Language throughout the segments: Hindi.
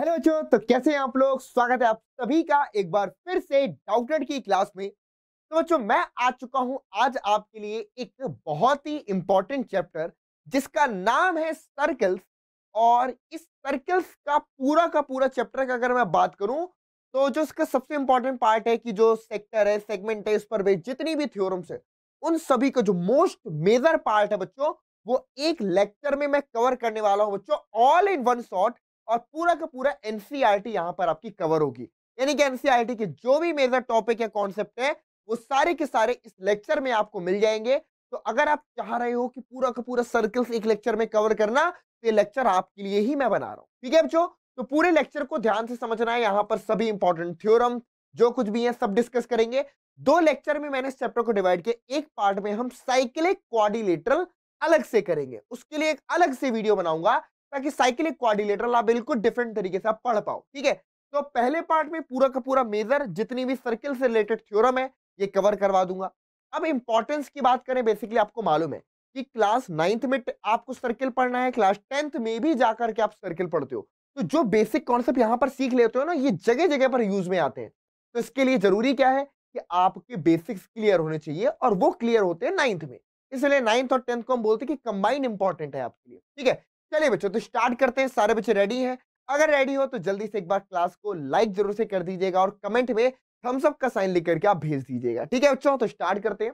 हेलो बच्चों, तो कैसे हैं आप लोग। स्वागत है आप सभी का एक बार फिर से डाउटनेट की क्लास में। तो बच्चों मैं आ चुका हूं आज आपके लिए एक बहुत ही इंपॉर्टेंट चैप्टर जिसका नाम है सर्कल्स। और इस सर्कल्स का पूरा चैप्टर का अगर मैं बात करूं तो जो इसका सबसे इंपॉर्टेंट पार्ट है कि जो सेक्टर है, सेगमेंट है, इस पर भी जितनी भी थ्योरम्स है उन सभी का जो मोस्ट मेजर पार्ट है बच्चों वो एक लेक्चर में मैं कवर करने वाला हूँ बच्चों, ऑल इन वन शॉट। और पूरा का पूरा एनसीआरटी यहां पर आपकी कवर होगी, यानी कि एनसीआरटी के जो भी मेजर टॉपिक या कॉन्सेप्ट है वो सारे के सारे इस लेक्चर में आपको मिल जाएंगे। तो अगर आप चाह रहे हो कि पूरा का पूरा सर्कल्स एक लेक्चर में कवर करना, तो ये लेक्चर आपके लिए ही मैं बना रहा हूँ। ठीक है बच्चों, तो पूरे लेक्चर को ध्यान से समझना है। यहाँ पर सभी इंपॉर्टेंट थ्योरम जो कुछ भी है सब डिस्कस करेंगे। दो लेक्चर में मैंने इस चैप्टर को डिवाइड किया, एक पार्ट में हम साइक्लिक क्वाड्रिलेटरल अलग से करेंगे, उसके लिए एक अलग से वीडियो बनाऊंगा ताकि साइक्लिक क्वाड्रिलेटरल आप बिल्कुल डिफरेंट तरीके से आप पढ़ पाओ। ठीक है, तो पहले पार्ट में पूरा का पूरा मेजर जितनी भी सर्कल से रिलेटेड थ्योरम है ये कवर करवा दूंगा। अब इंपॉर्टेंस की बात करें, बेसिकली आपको मालूम है कि क्लास 9th में आपको सर्कल पढ़ना है, क्लास 10th में भी जाकर के आप सर्कल पढ़ते हो। तो जो बेसिक कॉन्सेप्ट यहाँ पर सीख लेते हो ना, ये जगह जगह पर यूज में आते हैं। तो इसके लिए जरूरी क्या है कि आपके बेसिक्स क्लियर होने चाहिए, और वो क्लियर होते हैं 9th में। इसलिए 9th और 10th को हम बोलते हैं कि कंबाइन इंपॉर्टेंट है आपके लिए। ठीक है, चलिए बच्चों तो स्टार्ट करते हैं। सारे बच्चे रेडी हैं? अगर रेडी हो तो जल्दी से एक बार क्लास को लाइक जरूर से कर दीजिएगा और कमेंट में थम्स अप का साइन लिख करके आप भेज दीजिएगा। ठीक है बच्चों, तो स्टार्ट करते हैं।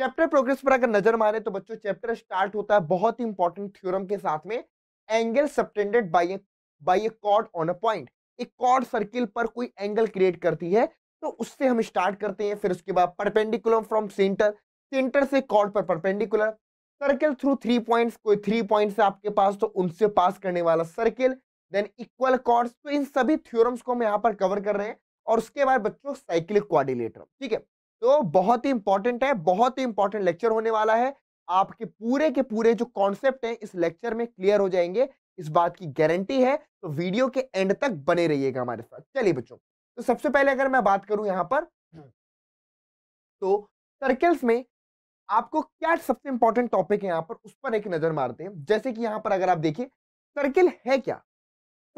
चैप्टर प्रोग्रेस पर अगर नजर मारे तो बच्चों चैप्टर स्टार्ट होता है बहुत ही इंपॉर्टेंट थ्योरम के साथ में, angle subtended by a chord on a point. एक कॉर्ड सर्किल पर कोई एंगल क्रिएट करती है तो उससे हम स्टार्ट करते हैं। फिर उसके बाद परपेंडिकुलर फ्रॉम सेंटर, सेंटर से कॉर्ड पर परपेंडिकुलर, सर्कल थ्रू 3 पॉइंट्स, कोई 3 पॉइंट्स है आपके पास तो उनसे पास करने वाला सर्किल, देन इक्वल कॉर्ड्स। तो इन सभी थ्योरम्स को हम यहाँ पर कवर कर रहे हैं। और उसके बाद बच्चों साइक्लिक क्वाड्रिलेटरल। ठीक है, तो बहुत ही इंपॉर्टेंट है, बहुत ही इंपॉर्टेंट लेक्चर होने वाला है। आपके पूरे के पूरे जो कॉन्सेप्ट है इस लेक्चर में क्लियर हो जाएंगे, इस बात की गारंटी है। तो वीडियो के एंड तक बने रहिएगा हमारे साथ। चलिए बच्चों, तो सबसे पहले अगर मैं बात करूं यहाँ पर तो सर्कल्स में आपको क्या सबसे इंपॉर्टेंट टॉपिक है यहाँ पर, उस पर एक नजर मारते हैं। जैसे कि यहाँ पर अगर आप देखिए सर्किल है क्या।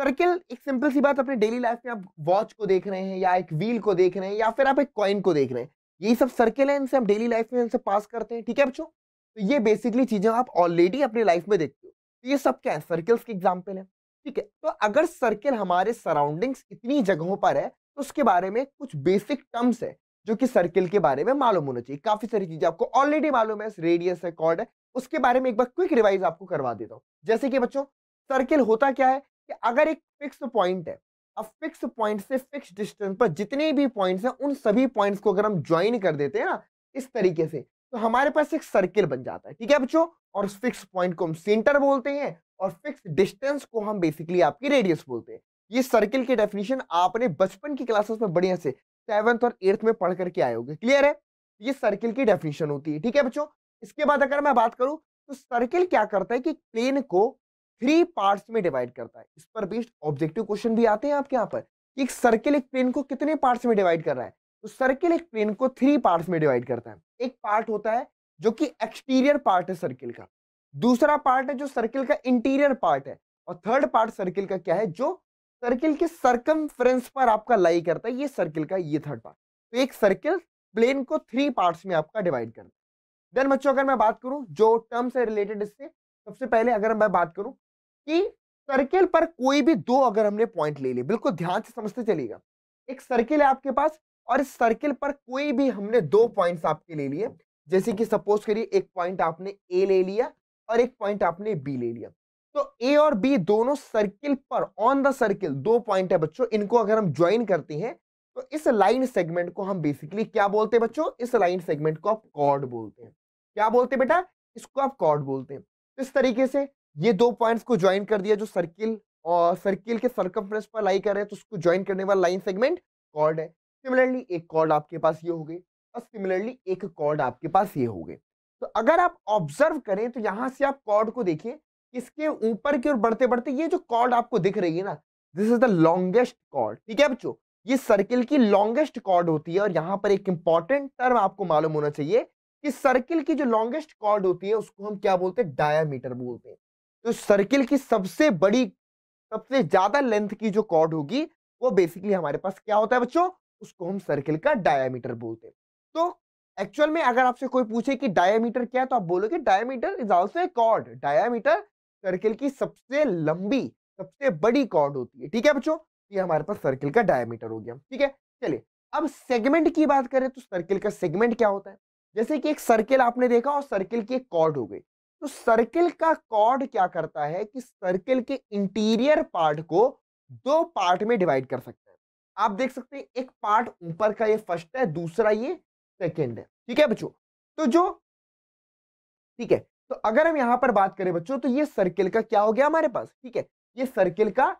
सर्किल एक सिंपल सी बात, अपने डेली लाइफ में आप वॉच को देख रहे हैं या एक व्हील को देख रहे हैं या फिर आप एक कॉइन को देख रहे हैं, यही सब सर्किल है। इनसे हम डेली लाइफ में इनसे पास करते हैं। ठीक है बच्चों, तो ये बेसिकली चीजें आप ऑलरेडी अपनी लाइफ में देखते हो। तो ये सब क्या है, सर्कल्स के एग्जाम्पल है। ठीक है, तो अगर सर्किल हमारे सराउंडिंग्स इतनी जगहों पर है तो उसके बारे में कुछ बेसिक टर्म्स है जो कि सर्किल के बारे में मालूम होना चाहिए। काफी सारी चीजें आपको ऑलरेडी मालूम है, रेडियस है, कॉर्ड है, उसके बारे में एक बार क्विक रिवाइज आपको करवा देता हूँ। जैसे कि बच्चों सर्किल होता क्या है कि अगर एक फिक्स्ड पॉइंट है, अब फिक्स्ड पॉइंट से फिक्स्ड डिस्टेंस पर जितने भी पॉइंट्स हैं उन सभी पॉइंट्स को अगर हम ज्वाइन कर देते हैं ना इस तरीके से, तो हमारे पास एक सर्किल बन जाता है। ठीक है बच्चों, और उस फिक्स्ड पॉइंट को हम सेंटर बोलते हैं और फिक्स्ड डिस्टेंस को हम बेसिकली आपकी रेडियस बोलते हैं। ये सर्किल की डेफिनेशन आपने बचपन की क्लासेस में बढ़िया से 7th और 8th में पढ़ करके आए होंगे। क्लियर है, ये सर्किल की डेफिनेशन होती है। ठीक है बच्चों, इसके बाद अगर मैं बात करूं तो सर्किल क्या करता है कि प्लेन को 3 पार्ट्स में डिवाइड करता है। इस पर बेस्ड ऑब्जेक्टिव क्वेश्चन भी आते हैं आपके यहाँ पर। एक सर्किल एक प्लेन को कितने पार्ट्स में डिवाइड कर रहा है, तो सर्किल एक प्लेन को 3 पार्ट्स में डिवाइड करता है। एक पार्ट होता है जो कि एक्सटीरियर पार्ट है सर्किल का, दूसरा पार्ट है जो सर्किल का इंटीरियर पार्ट है, और थर्ड पार्ट सर्किल का क्या है जो सर्किल के सर्कमफ्रेंस पर आपका लाई करता है। ये सर्किल का ये थर्ड पार्ट। तो एक सर्किल प्लेन को 3 पार्ट्स में आपका डिवाइड करता है। देन बच्चों अगर मैं बात करूं जो टर्म्स है रिलेटेड इससे, सबसे पहले अगर मैं बात करूं कि सर्किल पर कोई भी दो अगर हमने पॉइंट ले लिए, बिल्कुल ध्यान से समझते चलिएगा। एक सर्किल है आपके पास और इस सर्किल पर कोई भी हमने 2 पॉइंट्स आपके ले लिए। जैसे कि सपोज करिए एक पॉइंट आपने ए ले लिया और एक पॉइंट आपने बी ले लिया। तो ए और बी दोनों सर्किल पर, ऑन द सर्किल 2 पॉइंट है बच्चों। इनको अगर हम ज्वाइन करते हैं तो इस लाइन सेगमेंट को हम बेसिकली क्या बोलते हैं बच्चों, इस लाइन सेगमेंट को आप कॉर्ड बोलते हैं। क्या बोलते हैं बेटा, इसको आप कॉर्ड बोलते हैं। इस तरीके से ये 2 पॉइंट्स को ज्वाइन कर दिया, जो सर्किल और सर्किल के सर्कमफ्रेंस पर लाई कर रहे हैं तो उसको ज्वाइन करने वाला लाइन सेगमेंट कॉर्ड है। सिमिलरली एक कॉर्ड आपके पास ये हो गई और सिमिलरली एक कॉर्ड आपके पास ये हो गए। तो अगर आप ऑब्जर्व करें तो यहाँ से आप कॉर्ड को देखिए, इसके ऊपर की ओर बढ़ते बढ़ते ये जो कॉर्ड आपको दिख रही है ना, this is the longest chord. ठीक है बच्चों, ये सर्किल की लॉन्गेस्ट कॉर्ड होती है। और यहाँ पर एक इंपॉर्टेंट टर्म आपको मालूम होना चाहिए कि सर्किल की जो लॉन्गेस्ट कॉर्ड होती है उसको हम क्या बोलते हैं, डायामीटर बोलते हैं। तो सर्किल की सबसे बड़ी सबसे ज्यादा लेंथ की जो कॉर्ड होगी वो बेसिकली हमारे पास क्या होता है बच्चों, उसको हम सर्किल का डायामीटर बोलते हैं। तो एक्चुअल में अगर आपसे कोई पूछे कि डायामीटर क्या है तो आप बोलोगे diameter is also a chord. Diameter circle की सबसे लंबी सबसे बड़ी कॉर्ड होती है। ठीक है बच्चों, ये हमारे पास सर्किल का डायामीटर हो गया। ठीक है, चलिए अब सेगमेंट की बात करें तो सर्किल का सेगमेंट क्या होता है। जैसे कि एक सर्किल आपने देखा और सर्किल की एक कॉर्ड हो गई, तो सर्किल का कॉर्ड क्या करता है कि सर्किल के इंटीरियर पार्ट को दो पार्ट में डिवाइड कर सकता है। आप देख सकते हैं एक पार्ट ऊपर का ये फर्स्ट है, दूसरा ये सेकंड है। ठीक है बच्चों, तो जो ठीक है तो अगर हम यहां पर बात करें बच्चों तो ये सर्किल का क्या हो गया हमारे पास, ठीक है, ये सर्किल का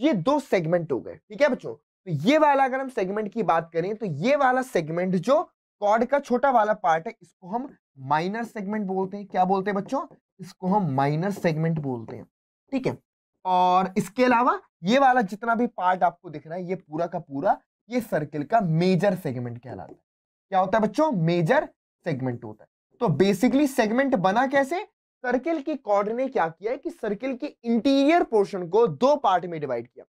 ये दो सेगमेंट हो गए। ठीक है बच्चों, तो ये वाला अगर हम सेगमेंट की बात करें तो ये वाला सेगमेंट जो कॉर्ड का छोटा वाला पार्ट है इसको हम माइनर सेगमेंट बोलते हैं। क्या बोलते हैं बच्चों, इसको हम माइनर सेगमेंट बोलते हैं। ठीक है, और इसके अलावा ये वाला जितना भी पार्ट आपको दिख रहा है ये पूरा का पूरा ये सर्किल का मेजर सेगमेंट कहलाता है। क्या होता है बच्चों, मेजर सेगमेंट होता है। तो बेसिकली सेगमेंट बना कैसे, सर्किल की कॉर्ड ने क्या किया है कि सर्किल के इंटीरियर पोर्शन को दो पार्ट में डिवाइड किया।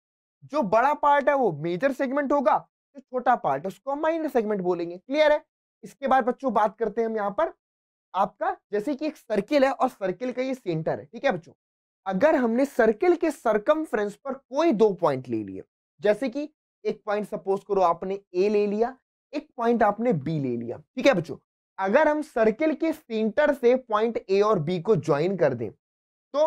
जो बड़ा पार्ट है वो मेजर सेगमेंट होगा, जो छोटा पार्ट है उसको हम माइनर सेगमेंट बोलेंगे। क्लियर है। इसके बाद बच्चों बात करते हैं हम यहाँ पर आपका, जैसे कि एक सर्किल है और सर्किल का ये सेंटर है। ठीक है बच्चों, अगर हमने सर्किल के सरकमफ्रेंस पर कोई दो पॉइंट ले लिए, जैसे कि एक पॉइंट सपोज करो आपने ए ले लिया, एक पॉइंट आपने बी ले लिया। ठीक है बच्चों, अगर हम सर्किल के सेंटर से पॉइंट ए और बी को ज्वाइन कर दें तो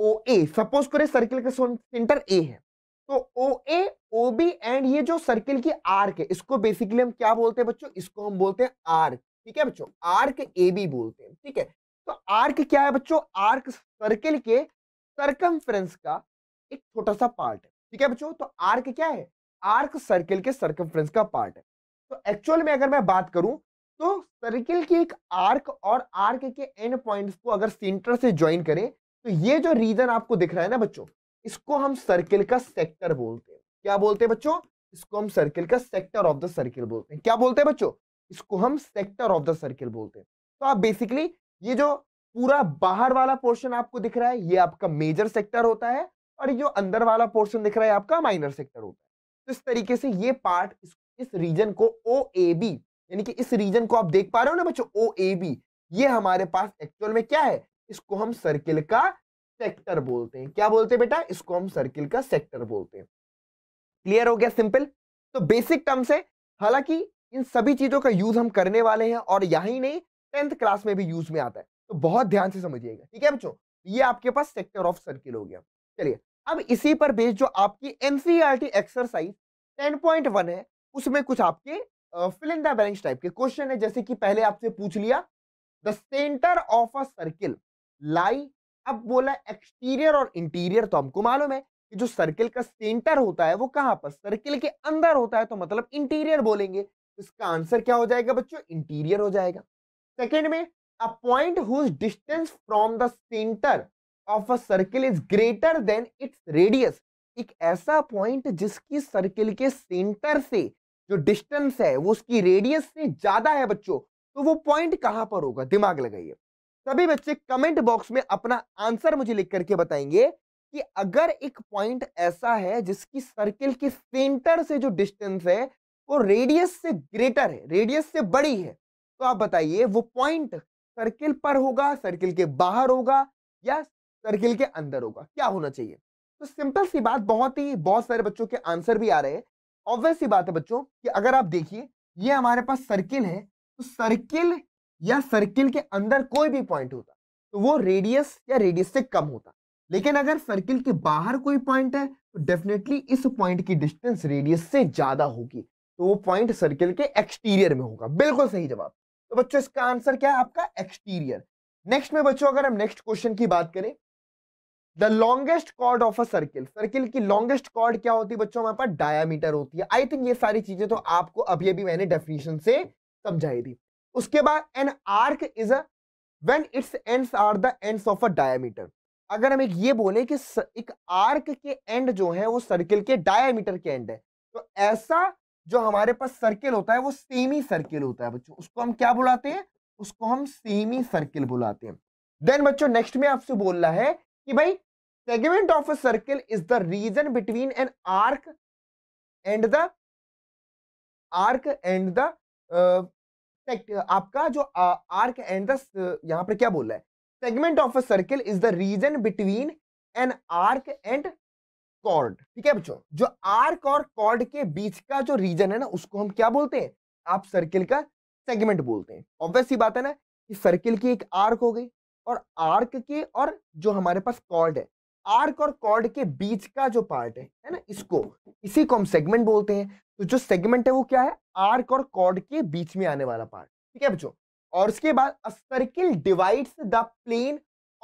ओ ए, सपोज करें सर्किल का सेंटर ए है तो O A, O B and ये जो सर्किल की आर्क है इसको बेसिकली हम क्या बोलते हैं बच्चों, इसको हम बोलते हैं आर्क। ठीक है बच्चों, आर्क ए बी बोलते हैं। ठीक है, तो आर्क क्या है बच्चों, आर्क सर्किल के सरकमफ्रेंस का एक छोटा सा पार्ट है। ठीक है बच्चों, तो आर्क क्या है, आर्क सर्किल के सरकमफ्रेंस का पार्ट है। तो एक्चुअल में अगर मैं बात करूं तो सर्किल की एक आर्क और आर्क के एंड पॉइंट्स को अगर सेंटर से ज्वाइन करें तो ये जो रीजन आपको दिख रहा है ना बच्चों, इसको हम सर्किल का सेक्टर बोलते हैं। क्या बोलते हैं बच्चों, इसको हम सर्किल का सेक्टर ऑफ द सर्किल बोलते हैं। क्या बोलते हैं बच्चों, इसको हम सेक्टर ऑफ द सर्किल बोलते हैं। तो आप बेसिकली ये जो पूरा बाहर वाला पोर्शन आपको दिख रहा है ये आपका मेजर सेक्टर होता है और ये जो अंदर वाला पोर्शन दिख रहा है आपका माइनर सेक्टर होता है। तो इस तरीके से ये पार्ट इस रीजन को ओ ए बी, यानी कि इस रीजन को आप देख पा रहे हो ना बच्चों ओ ए बी, ये हमारे पास एक्चुअल में क्या है, इसको हम सर्किल का सेक्टर बोलते हैं। क्या बोलते हैं बेटा, इसको हम सर्किल का सेक्टर बोलते हैं। क्लियर हो गया, सिंपल। तो बेसिक टर्म्स है, हालांकि इन सभी चीजों का यूज हम करने वाले हैं और यही नहीं 10th क्लास में भी यूज में आता है, तो बहुत ध्यान से समझिएगा। ठीक है बच्चों, ये आपके पास सेक्टर ऑफ सर्किल हो गया। चलिए अब इसी पर बेस्ड जो आपकी एनसीईआरटी एक्सरसाइज 10.1 है उसमें कुछ आपके fill in the blanks type के क्वेश्चन है। जैसे कि पहले आपसे पूछ लिया the centre of a circle lie, अब बोला एक्सटीरियर और इंटीरियर, तो हमको मालूम है कि जो सर्किल का सेंटर होता है वो कहां पर, सर्किल के अंदर होता है, तो मतलब इंटीरियर बोलेंगे। तो इसका आंसर क्या हो जाएगा बच्चों, इंटीरियर हो जाएगा। सेकंड में a point whose distance from the centre of a circle is greater than its radius, एक ऐसा पॉइंट जिसकी सर्किल के सेंटर से जो डिस्टेंस है वो उसकी रेडियस से ज्यादा है बच्चों, तो वो पॉइंट कहां पर होगा, दिमाग लगाइए। सभी बच्चे कमेंट बॉक्स में अपना आंसर मुझे लिख करके बताएंगे कि अगर एक पॉइंट ऐसा है जिसकी सर्किल के सेंटर से जो डिस्टेंस है वो रेडियस से ग्रेटर है, रेडियस से बड़ी है, तो आप बताइए वो पॉइंट सर्किल पर होगा, सर्किल के बाहर होगा या सर्किल के अंदर होगा, क्या होना चाहिए। तो सिंपल सी बात, बहुत सारे बच्चों के आंसर भी आ रहे हैं। ऑब्वियस सी बात है बच्चों कि अगर आप देखिए ये हमारे पास सर्किल है तो सर्किल या सर्किल के अंदर कोई भी पॉइंट होता तो वो रेडियस या रेडियस से कम होता, लेकिन अगर सर्किल के बाहर कोई पॉइंट है तो डेफिनेटली इस पॉइंट की डिस्टेंस रेडियस से ज्यादा होगी, तो वो पॉइंट सर्किल के एक्सटीरियर में होगा। बिल्कुल सही जवाब। तो बच्चों इसका आंसर क्या है आपका, एक्सटीरियर। नेक्स्ट में बच्चों अगर हम नेक्स्ट क्वेश्चन की बात करें the longest chord of a circle, circle की लॉन्गेस्ट कॉर्ड क्या होती है बच्चों, हमारे पास डायामीटर होती है। आई थिंक ये सारी चीजें तो आपको अभी अभी मैंने डेफिनेशन से समझाई थी। उसके बाद an arc is a when its ends are the ends of a diameter, अगर हम एक ये बोले कि एक आर्क के एंड जो है वो सर्किल के डायामीटर के एंड है, तो ऐसा जो हमारे पास सर्किल होता है वो सेमी सर्किल होता है बच्चों, उसको हम क्या बुलाते हैं, उसको हम सेमी सर्किल बुलाते हैं। देन बच्चों नेक्स्ट में आपसे बोल रहा है कि भाई segment of a circle is the region between an arc and the आपका जो आर्क एंड द, यहाँ पर क्या बोल रहा है, segment of a circle is the region between an arc and chord. ठीक है बच्चों, जो आर्क और कॉर्ड के बीच का जो रीजन है ना, उसको हम क्या बोलते हैं, आप सर्किल का सेगमेंट बोलते हैं। ऑब्वियस सी बात है ना कि सर्किल की एक आर्क हो गई, और आर्क के और जो हमारे पास कॉर्ड है, आर्क और कॉर्ड के बीच का जो पार्ट है ना, इसको इसी को हम सेगमेंट बोलते हैं। तो जो सेगमेंट है वो क्या है, आर्क और कॉर्ड के बीच में आने वाला पार्ट। ठीक है बच्चों, और उसके बाद a circle divides the plane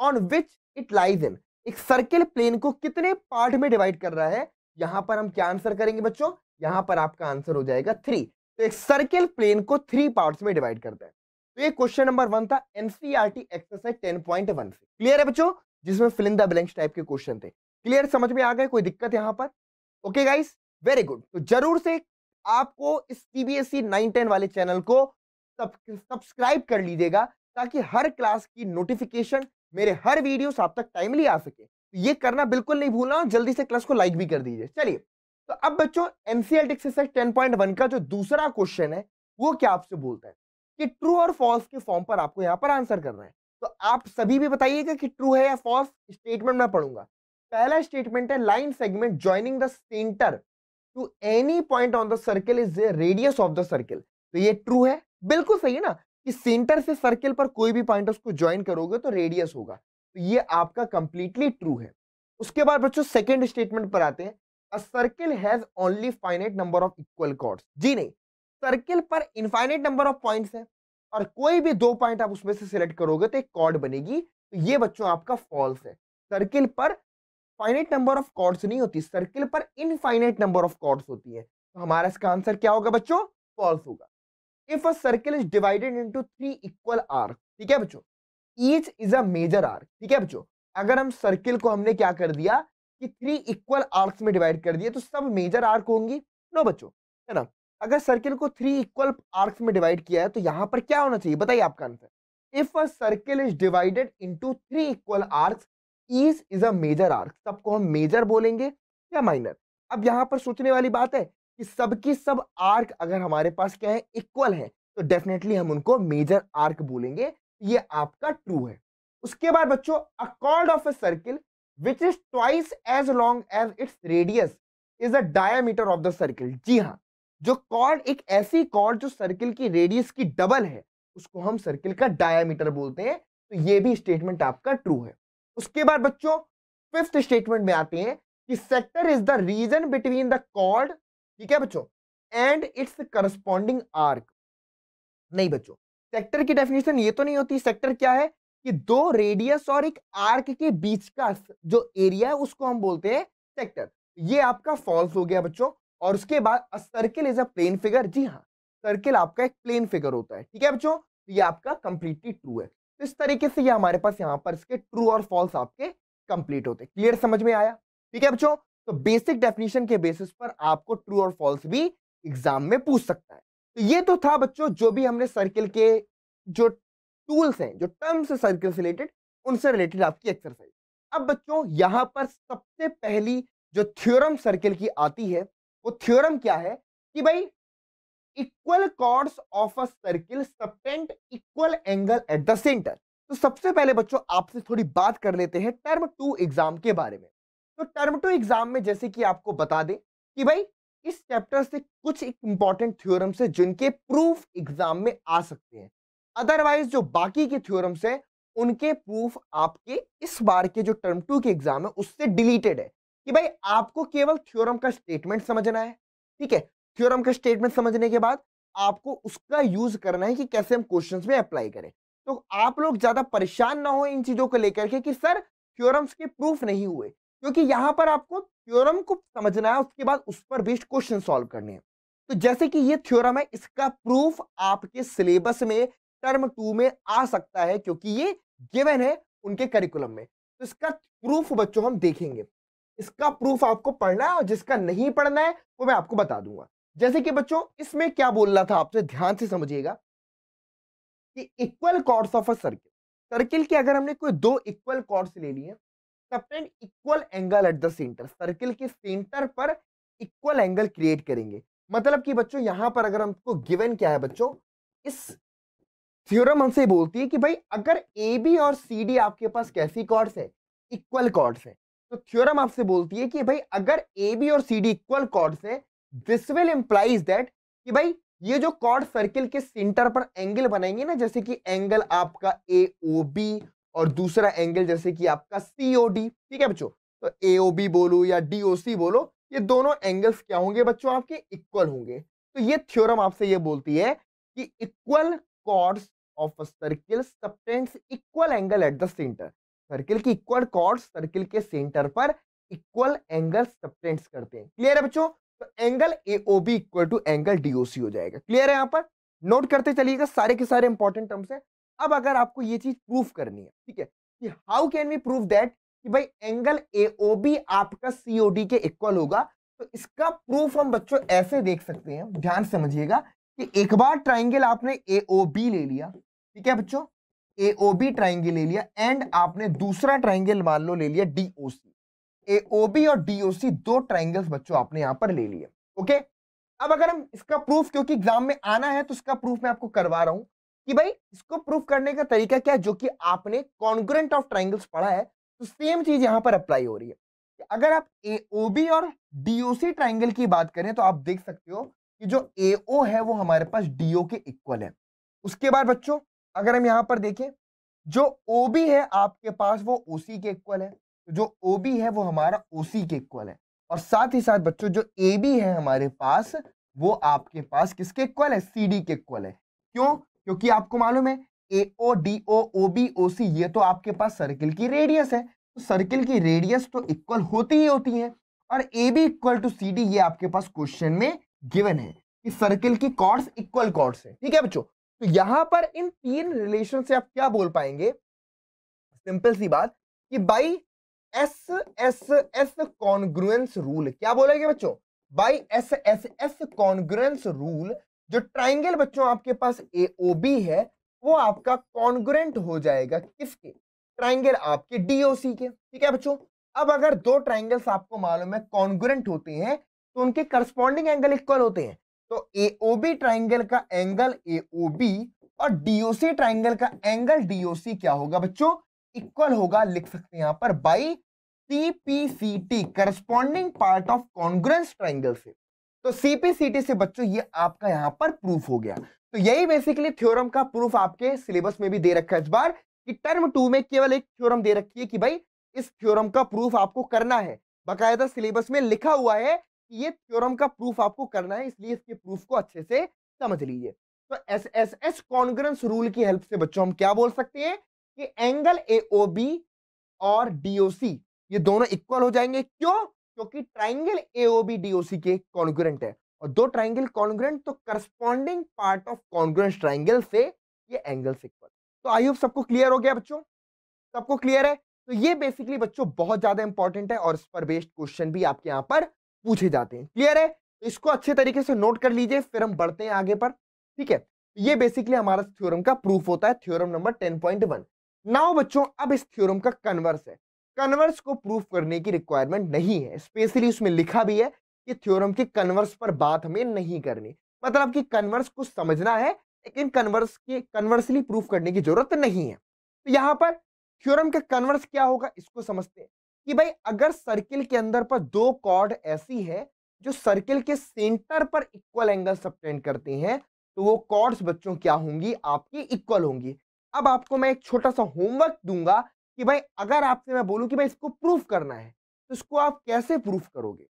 on which it lies in. एक सर्किल प्लेन को कितने पार्ट में डिवाइड कर रहा है, यहां पर हम क्या आंसर करेंगे बच्चों, यहां पर आपका आंसर हो जाएगा 3। तो एक सर्किल प्लेन को 3 पार्ट्स में डिवाइड करता है। तो ये क्वेश्चन नंबर 1 था एनसीईआरटी एक्सरसाइज 10.1 से। क्लियर है बच्चों, जिसमें fill in the blanks type के क्वेश्चन थे। क्लियर, समझ में आ गए, कोई दिक्कत यहाँ पर? Okay guys, very good. तो जरूर से आपको इस सीबीएसई 9-10 वाले चैनल को सब्सक्राइब कर लीजिएगा, ताकि हर क्लास की नोटिफिकेशन, मेरे हर वीडियोस आप तक टाइमली आ सके। तो ये करना बिल्कुल नहीं भूलना, जल्दी से क्लास को लाइक भी कर दीजिए। चलिए, तो अब बच्चों एनसीईआरटी एक्सरसाइज 10.1 का जो दूसरा क्वेश्चन है, वो क्या आपसे बोलता है कि ट्रू और फॉल्स के फॉर्म पर आपको यहाँ पर आंसर करना है। तो आप सभी भी बताइएगा कि ट्रू है या फॉल्स। स्टेटमेंट मैं पढ़ूंगा। पहला स्टेटमेंट है, line segment joining the centre to any point on the circle is the radius of the circle. तो ये ट्रू है, बिल्कुल सही है ना, कि सेंटर से सर्किल पर कोई भी पॉइंट उसको ज्वाइन करोगे तो रेडियस होगा। तो ये आपका कंप्लीटली ट्रू है। उसके बाद बच्चों सेकंड स्टेटमेंट पर आते हैं, a circle has only finite number of equal chords. जी नहीं, सर्किल पर इनफाइनाइट नंबर ऑफ पॉइंट्स है, और कोई भी 2 पॉइंट आप उसमें से सिलेक्ट करोगे तो एक कॉर्ड बनेगी। तो ये बच्चों आपका फॉल्स है। सर्किल पर फाइनाइट नंबर ऑफ कॉर्ड्स नहीं होती, सर्किल पर इनफाइनाइट नंबर ऑफ कॉर्ड्स होती है। तो हमारा इसका आंसर क्या होगा बच्चों, फॉल्स होगा। If a circle is divided into 3 equal arcs, ठीक है बच्चों, each is a major arc, ठीक है बच्चों, अगर हम सर्किल को हमने क्या कर दिया कि 3 equal arcs में डिवाइड कर दिया, तो सब मेजर आर्क होंगी। नो बच्चों, है ना, अगर सर्किल को 3 equal arcs में डिवाइड किया है, तो यहाँ पर क्या होना चाहिए, बताइए आपका answer. If a circle is divided into 3 equal arcs, each is a major arc, सबको हम मेजर बोलेंगे या माइनर। अब यहाँ पर सोचने वाली बात है कि सबकी सब आर्क अगर हमारे पास क्या है, इक्वल है, तो डेफिनेटली हम उनको मेजर आर्क बोलेंगे। ये आपका ट्रू है। उसके बाद बच्चों a chord of a circle which is twice as long as its radius is the diameter of the circle. जी हाँ, जो कॉर्ड, एक ऐसी कॉर्ड जो सर्किल की रेडियस की डबल है, उसको हम सर्किल का डायमीटर बोलते हैं। तो ये भी स्टेटमेंट आपका ट्रू है। उसके बाद बच्चों फिफ्थ स्टेटमेंट में आते हैं कि sector is the region between the chord, ठीक है बच्चों, एंड इट्स करस्पॉन्डिंग आर्क। नहीं बच्चों, सेक्टर की डेफिनेशन ये तो नहीं होती। सेक्टर क्या है कि 2 रेडियस और एक आर्क के बीच का जो एरिया है, उसको हम बोलते हैं सेक्टर। ये आपका फॉल्स हो गया बच्चों। और उसके बाद a circle is a plane figure. जी हाँ, सर्किल आपका एक प्लेन फिगर होता है। ठीक है बच्चों, ये आपका कंप्लीटली ट्रू है। तो इस तरीके से ये हमारे पास यहाँ पर इसके ट्रू और फॉल्स आपके कंप्लीट होते। क्लियर, समझ में आया? ठीक है बच्चों, तो बेसिक डेफिनेशन के बेसिस पर आपको ट्रू और फॉल्स भी एग्जाम में पूछ सकता है। तो ये तो था बच्चों जो भी हमने सर्किल के जो टूल्स हैं, जो टर्म्स है सर्किल से रिलेटेड, उनसे रिलेटेड आपकी एक्सरसाइज। अब बच्चों यहाँ पर सबसे पहली जो थ्योरम सर्किल की आती है, वो थ्योरम क्या है कि भाई equal chords of a circle subtend equal angle at the centre. तो सबसे पहले बच्चों आपसे थोड़ी बात कर लेते हैं टर्म 2 एग्जाम के बारे में। तो टर्म 2 एग्जाम में जैसे कि आपको बता दें कि भाई इस चैप्टर से कुछ एक इंपॉर्टेंट थ्योरम्स है जिनके प्रूफ एग्जाम में आ सकते हैं। अदरवाइज जो बाकी के थ्योरम्स हैं, उनके प्रूफ आपके इस बार के जो टर्म 2 के एग्जाम है उससे डिलीटेड है, कि भाई आपको केवल थ्योरम का स्टेटमेंट समझना है। ठीक है, थ्योरम का स्टेटमेंट समझने के बाद आपको उसका यूज करना है कि कैसे हम क्वेश्चन में अप्लाई करें। तो आप लोग ज्यादा परेशान ना हो इन चीजों को लेकर के कि सर थ्योरम्स के प्रूफ नहीं हुए, क्योंकि यहां पर आपको थ्योरम को समझना है, उसके बाद उस पर बेस्ड क्वेश्चन सॉल्व करने हैं। तो जैसे कि ये थ्योरम है, इसका प्रूफ आपके सिलेबस में टर्म 2 में आ सकता है, क्योंकि ये गिवन है उनके करिकुलम में। तो इसका प्रूफ बच्चों हम देखेंगे, इसका प्रूफ आपको पढ़ना है, और जिसका नहीं पढ़ना है वो मैं आपको बता दूंगा। जैसे कि बच्चों इसमें क्या बोल रहा था आपसे, ध्यान से समझिएगा कि equal chords of a circle, circle की अगर हमने कोई 2 इक्वल कॉर्ड्स ले ली है, subtend equal angle at the centre, circle के सेंटर पर इक्वल एंगल क्रिएट करेंगे। मतलब कि बच्चों यहाँ पर अगर हमको गिवन क्या है बच्चों, इस थ्योरम हमसे बोलती है कि भाई अगर ए बी और सी डी आपके पास कैसी कॉर्ड्स है, इक्वल कॉर्ड्स है, तो थ्योरम आपसे बोलती है कि भाई अगर ए बी और सी डी इक्वल कॉर्ड्स है, दिस विल इंप्लाइज दैट कि भाई ये जो कॉर्ड सर्किल के सेंटर पर एंगल बनाएंगे ना, जैसे कि एंगल आपका ए ओ बी और दूसरा एंगल जैसे कि आपका सी ओ डी, ठीक है बच्चों, तो ए ओ बी बोलो या डी ओ सी बोलो, ये दोनों एंगल्स क्या होंगे बच्चों, आपके इक्वल होंगे। तो ये थ्योरम आपसे ये बोलती है कि equal chords of a circle subtends equal angle at the centre, circle की इक्वल कॉर्ड्स सर्किल के सेंटर पर इक्वल एंगल सबटेंड्स करते हैं। क्लियर है बच्चों, तो angle AOB equal to angle DOC हो जाएगा। क्लियर है, यहाँ पर नोट करते चलिएगा सारे के सारे इंपॉर्टेंट टर्म्स हैं। अब अगर आपको ये चीज प्रूफ करनी है, ठीक है, कि how can we proof that कि भाई एंगल AOB आपका COD के इक्वल होगा, तो इसका प्रूफ हम बच्चों ऐसे देख सकते हैं, ध्यान समझिएगा कि एक बार ट्राइंगल आपने AOB ले लिया, ठीक है बच्चों, AOB ट्राइंगल ले लिया एंड आपने दूसरा ट्राइंगल मान लो ले लिया DOC, AOB और DOC दो ट्राइंगल्स बच्चों आपने यहाँ पर ले लिए, ओके। अब अगर हम इसका प्रूफ, क्योंकि एग्जाम में आना है तो इसका प्रूफ मैं आपको करवा रहा हूँ कि भाई इसको प्रूफ करने का तरीका क्या है, जो कि आपने कॉन्ग्रुएंट ऑफ ट्राइंगल्स पढ़ा है, तो सेम चीज यहाँ पर अप्लाई हो रही है। अगर आप AOB और DOC ट्राइंगल की बात करें तो आप देख सकते हो कि जो AO है वो हमारे पास DO के इक्वल है। उसके बाद बच्चों अगर हम यहाँ पर देखें, जो OB है आपके पास वो OC के इक्वल है, जो OB है वो हमारा OC के इक्वल है, और साथ ही साथ बच्चों जो AB है हमारे पास वो आपके पास किसके इक्वल है, CD के इक्वल है। क्यों? क्योंकि आपको मालूम है AO, DO, OB, OC ये तो आपके पास सर्किल की रेडियस है, तो सर्किल की रेडियस तो इक्वल होती ही होती है, और AB इक्वल टू CD ये आपके पास क्वेश्चन में गिवन है कि सर्किल की कॉर्ड्स इक्वल कॉर्ड्स है, ठीक है बच्चों। तो यहाँ पर इन तीन रिलेशन से आप क्या बोल पाएंगे, सिंपल सी बात कि by S S S congruence rule, क्या बोलेंगे बच्चों, by S S S congruence rule, जो ट्राइंगल बच्चों आपके पास AOB है वो आपका कॉन्ग्रुएंट हो जाएगा किसके, ट्राइंगल आपके DOC के, ठीक है बच्चों। अब अगर दो ट्राइंगल्स आपको मालूम है कॉन्ग्रुएंट होते हैं तो उनके करस्पॉन्डिंग एंगल इक्वल होते हैं, तो AOB ट्राइंगल का एंगल AOB और DOC ट्राइंगल का एंगल DOC क्या होगा बच्चों, इक्वल होगा, लिख सकते हैं यहाँ पर by CPCT, corresponding part of congruence triangle से। तो CPCT से बच्चों ये आपका यहाँ पर प्रूफ हो गया। तो यही बेसिकली थ्योरम का प्रूफ आपके सिलेबस में भी दे रखा है इस बार, कि टर्म 2 में केवल एक थ्योरम दे रखी है कि भाई इस थ्योरम का प्रूफ आपको करना है, बाकायदा सिलेबस में लिखा हुआ है कि ये थ्योरम का प्रूफ आपको करना है, इसलिए इसके प्रूफ को अच्छे से समझ लीजिए। तो SSS कॉन्ग्रुएंस रूल की हेल्प से बच्चों हम क्या बोल सकते हैं कि एंगल AOB और DOC ये दोनों इक्वल हो जाएंगे। क्यों? क्योंकि ट्राइंगल AOB DOC के कॉन्ग्रुएंट है, और दो ट्राइंगल कॉन्ग्रुएंट, तो corresponding part of congruent triangle से ये एंगल इक्वल। तो आई होप सबको क्लियर हो गया बच्चों, सबको क्लियर है। तो ये बेसिकली बच्चों बहुत ज्यादा इंपॉर्टेंट है और इस पर बेस्ड क्वेश्चन भी आपके यहाँ पर पूछे जाते हैं। क्लियर है, तो इसको अच्छे तरीके से नोट कर लीजिए, फिर हम बढ़ते हैं आगे पर, ठीक है। ये बेसिकली हमारा थ्योरम का प्रूफ होता है, थ्योरम नंबर 10.1। नाउ बच्चों अब इस थ्योरम का कन्वर्स है, कन्वर्स को प्रूफ करने की रिक्वायरमेंट नहीं है, स्पेशली उसमें लिखा भी है कि थ्योरम के कन्वर्स पर बात हमें नहीं करनी, मतलब कि कन्वर्स को समझना है लेकिन कन्वर्स के कन्वर्सली प्रूफ करने की जरूरत नहीं है। तो यहाँ पर थ्योरम का कन्वर्स क्या होगा इसको समझते हैं कि भाई अगर सर्किल के अंदर पर दो कॉर्ड ऐसी है जो सर्किल के सेंटर पर इक्वल एंगल सबटेंड करते हैं, तो वो कॉर्ड्स बच्चों क्या होंगी, आपकी इक्वल होंगी। अब आपको मैं एक छोटा सा होमवर्क दूंगा कि भाई अगर आपसे मैं बोलूं कि भाई इसको प्रूफ करना है तो इसको आप कैसे प्रूफ करोगे,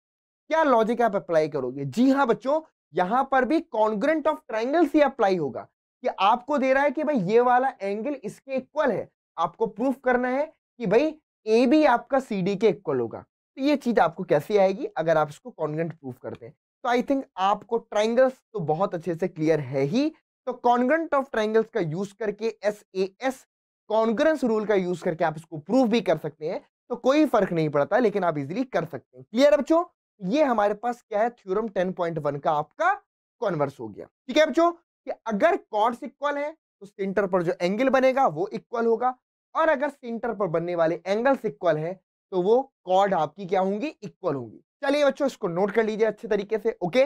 क्या लॉजिक आप अप्लाई करोगे। जी हाँ बच्चों, यहाँ पर भी कॉन्ग्रुएंट ऑफ ट्राइंगल से अप्लाई होगा कि आपको दे रहा है कि भाई ये वाला एंगल इसके इक्वल है, आपको प्रूफ करना है कि भाई AB आपका CD के इक्वल होगा। तो ये चीज आपको कैसे आएगी अगर आप इसको कॉन्ग्रुएंट प्रूफ करते हैं। तो आई थिंक आपको ट्राइंगल्स तो बहुत अच्छे से क्लियर है ही, तो कॉन्ग्रुएंट ऑफ ट्राइंगल्स का यूज करके SAS कॉन्ग्रुएंस रूल का यूज करके आप इसको प्रूफ भी कर सकते हैं, तो कोई फर्क नहीं पड़ता, लेकिन आप इजीली कर सकते हैं। क्लियर है बच्चों, ये हमारे पास क्या है, थ्योरम 10.1 का आपका कॉन्वर्स हो गया, ठीक है बच्चों, कि अगर कॉर्ड्स इक्वल है तो सेंटर पर जो एंगल बनेगा वो इक्वल होगा, और अगर सेंटर पर बनने वाले एंगल्स इक्वल है तो वो कॉर्ड आपकी क्या होंगी, इक्वल होंगी। चलिए बच्चों इसको नोट कर लीजिए अच्छे तरीके से। ओके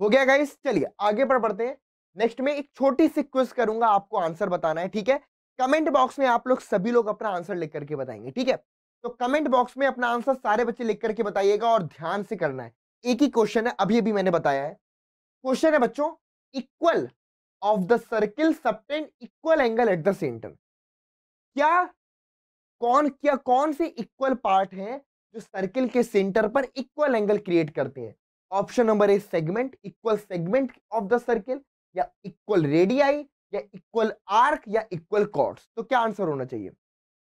हो गया गाइस। चलिए आगे बढ़ते हैं। नेक्स्ट में एक छोटी सी क्विज करूंगा, आपको आंसर बताना है, ठीक है। कमेंट बॉक्स में आप लोग सभी लोग अपना आंसर लिख करके बताएंगे, ठीक है। तो कमेंट बॉक्स में अपना आंसर सारे बच्चे लिख करके बताइएगा और ध्यान से करना है। एक ही क्वेश्चन है, अभी अभी मैंने बताया है। क्वेश्चन है बच्चों, equal of the circle subtend equal angle at the centre. क्या कौन से इक्वल पार्ट हैं जो सर्किल के सेंटर पर इक्वल एंगल क्रिएट करते हैं। Option number A segment, equal segment of the circle, या इक्वल रेडियाई, या इक्वल आर्क, या इक्वल कॉर्ड्स। तो क्या आंसर होना चाहिए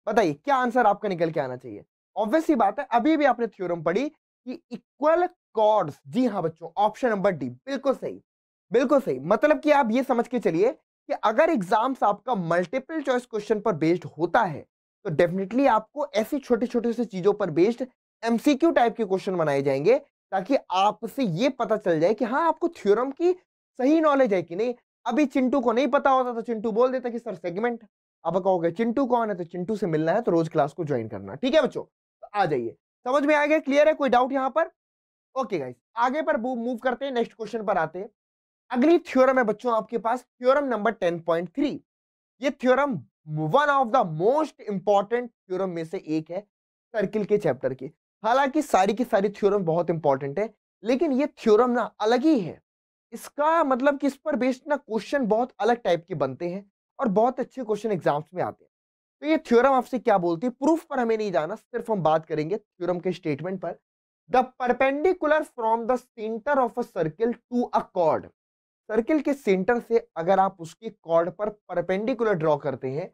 बताइए, क्या आंसर आपका निकल के आना चाहिए। ऑब्वियसली बात है, अभी भी आपने थ्योरम पढ़ी कि इक्वल कॉर्ड्स। जी हाँ बच्चों, ऑप्शन नंबर डी बिल्कुल सही, बिल्कुल सही। मतलब कि आप ये समझ के चलिए कि अगर एग्जाम्स आपका मल्टीपल चॉइस क्वेश्चन पर बेस्ड होता है तो डेफिनेटली आपको ऐसी छोटी छोटी सी चीजों पर बेस्ड एमसीक्यू टाइप के क्वेश्चन बनाए जाएंगे, ताकि आपसे ये पता चल जाए कि हाँ आपको थ्योरम की सही नॉलेज है कि नहीं। अभी चिंटू को नहीं पता होता तो चिंटू बोल देता कि सर सेगमेंट। अब कहोगे चिंटू कौन है, तो चिंटू से मिलना है तो रोज क्लास को ज्वाइन करना, ठीक है बच्चों। तो आ जाइए, समझ में आ गया, क्लियर है, कोई डाउट यहाँ पर। ओके गाइस, आगे पर मूव करते हैं, नेक्स्ट क्वेश्चन पर आते हैं। अगली थ्योरम है बच्चों आपके पास, थ्योरम नंबर 10.3। ये theorem one of the most important theorem में से एक है सर्किल के चैप्टर की। हालांकि सारी की सारी थ्योरम बहुत इंपॉर्टेंट है, लेकिन ये थ्योरम ना अलग ही है। इसका मतलब कि इस पर बेस्ड ना क्वेश्चन बहुत अलग टाइप के बनते हैं और बहुत अच्छे क्वेश्चन एग्जाम्स में आते हैं। तो ये थ्योरम आपसे क्या बोलती है, प्रूफ पर हमें नहीं जाना, सिर्फ हम बात करेंगे थ्योरम के स्टेटमेंट पर। The perpendicular from the centre of a circle to a chord. Circle के सेंटर से अगर आप उसके कॉर्ड पर परपेंडिकुलर ड्रॉ करते हैं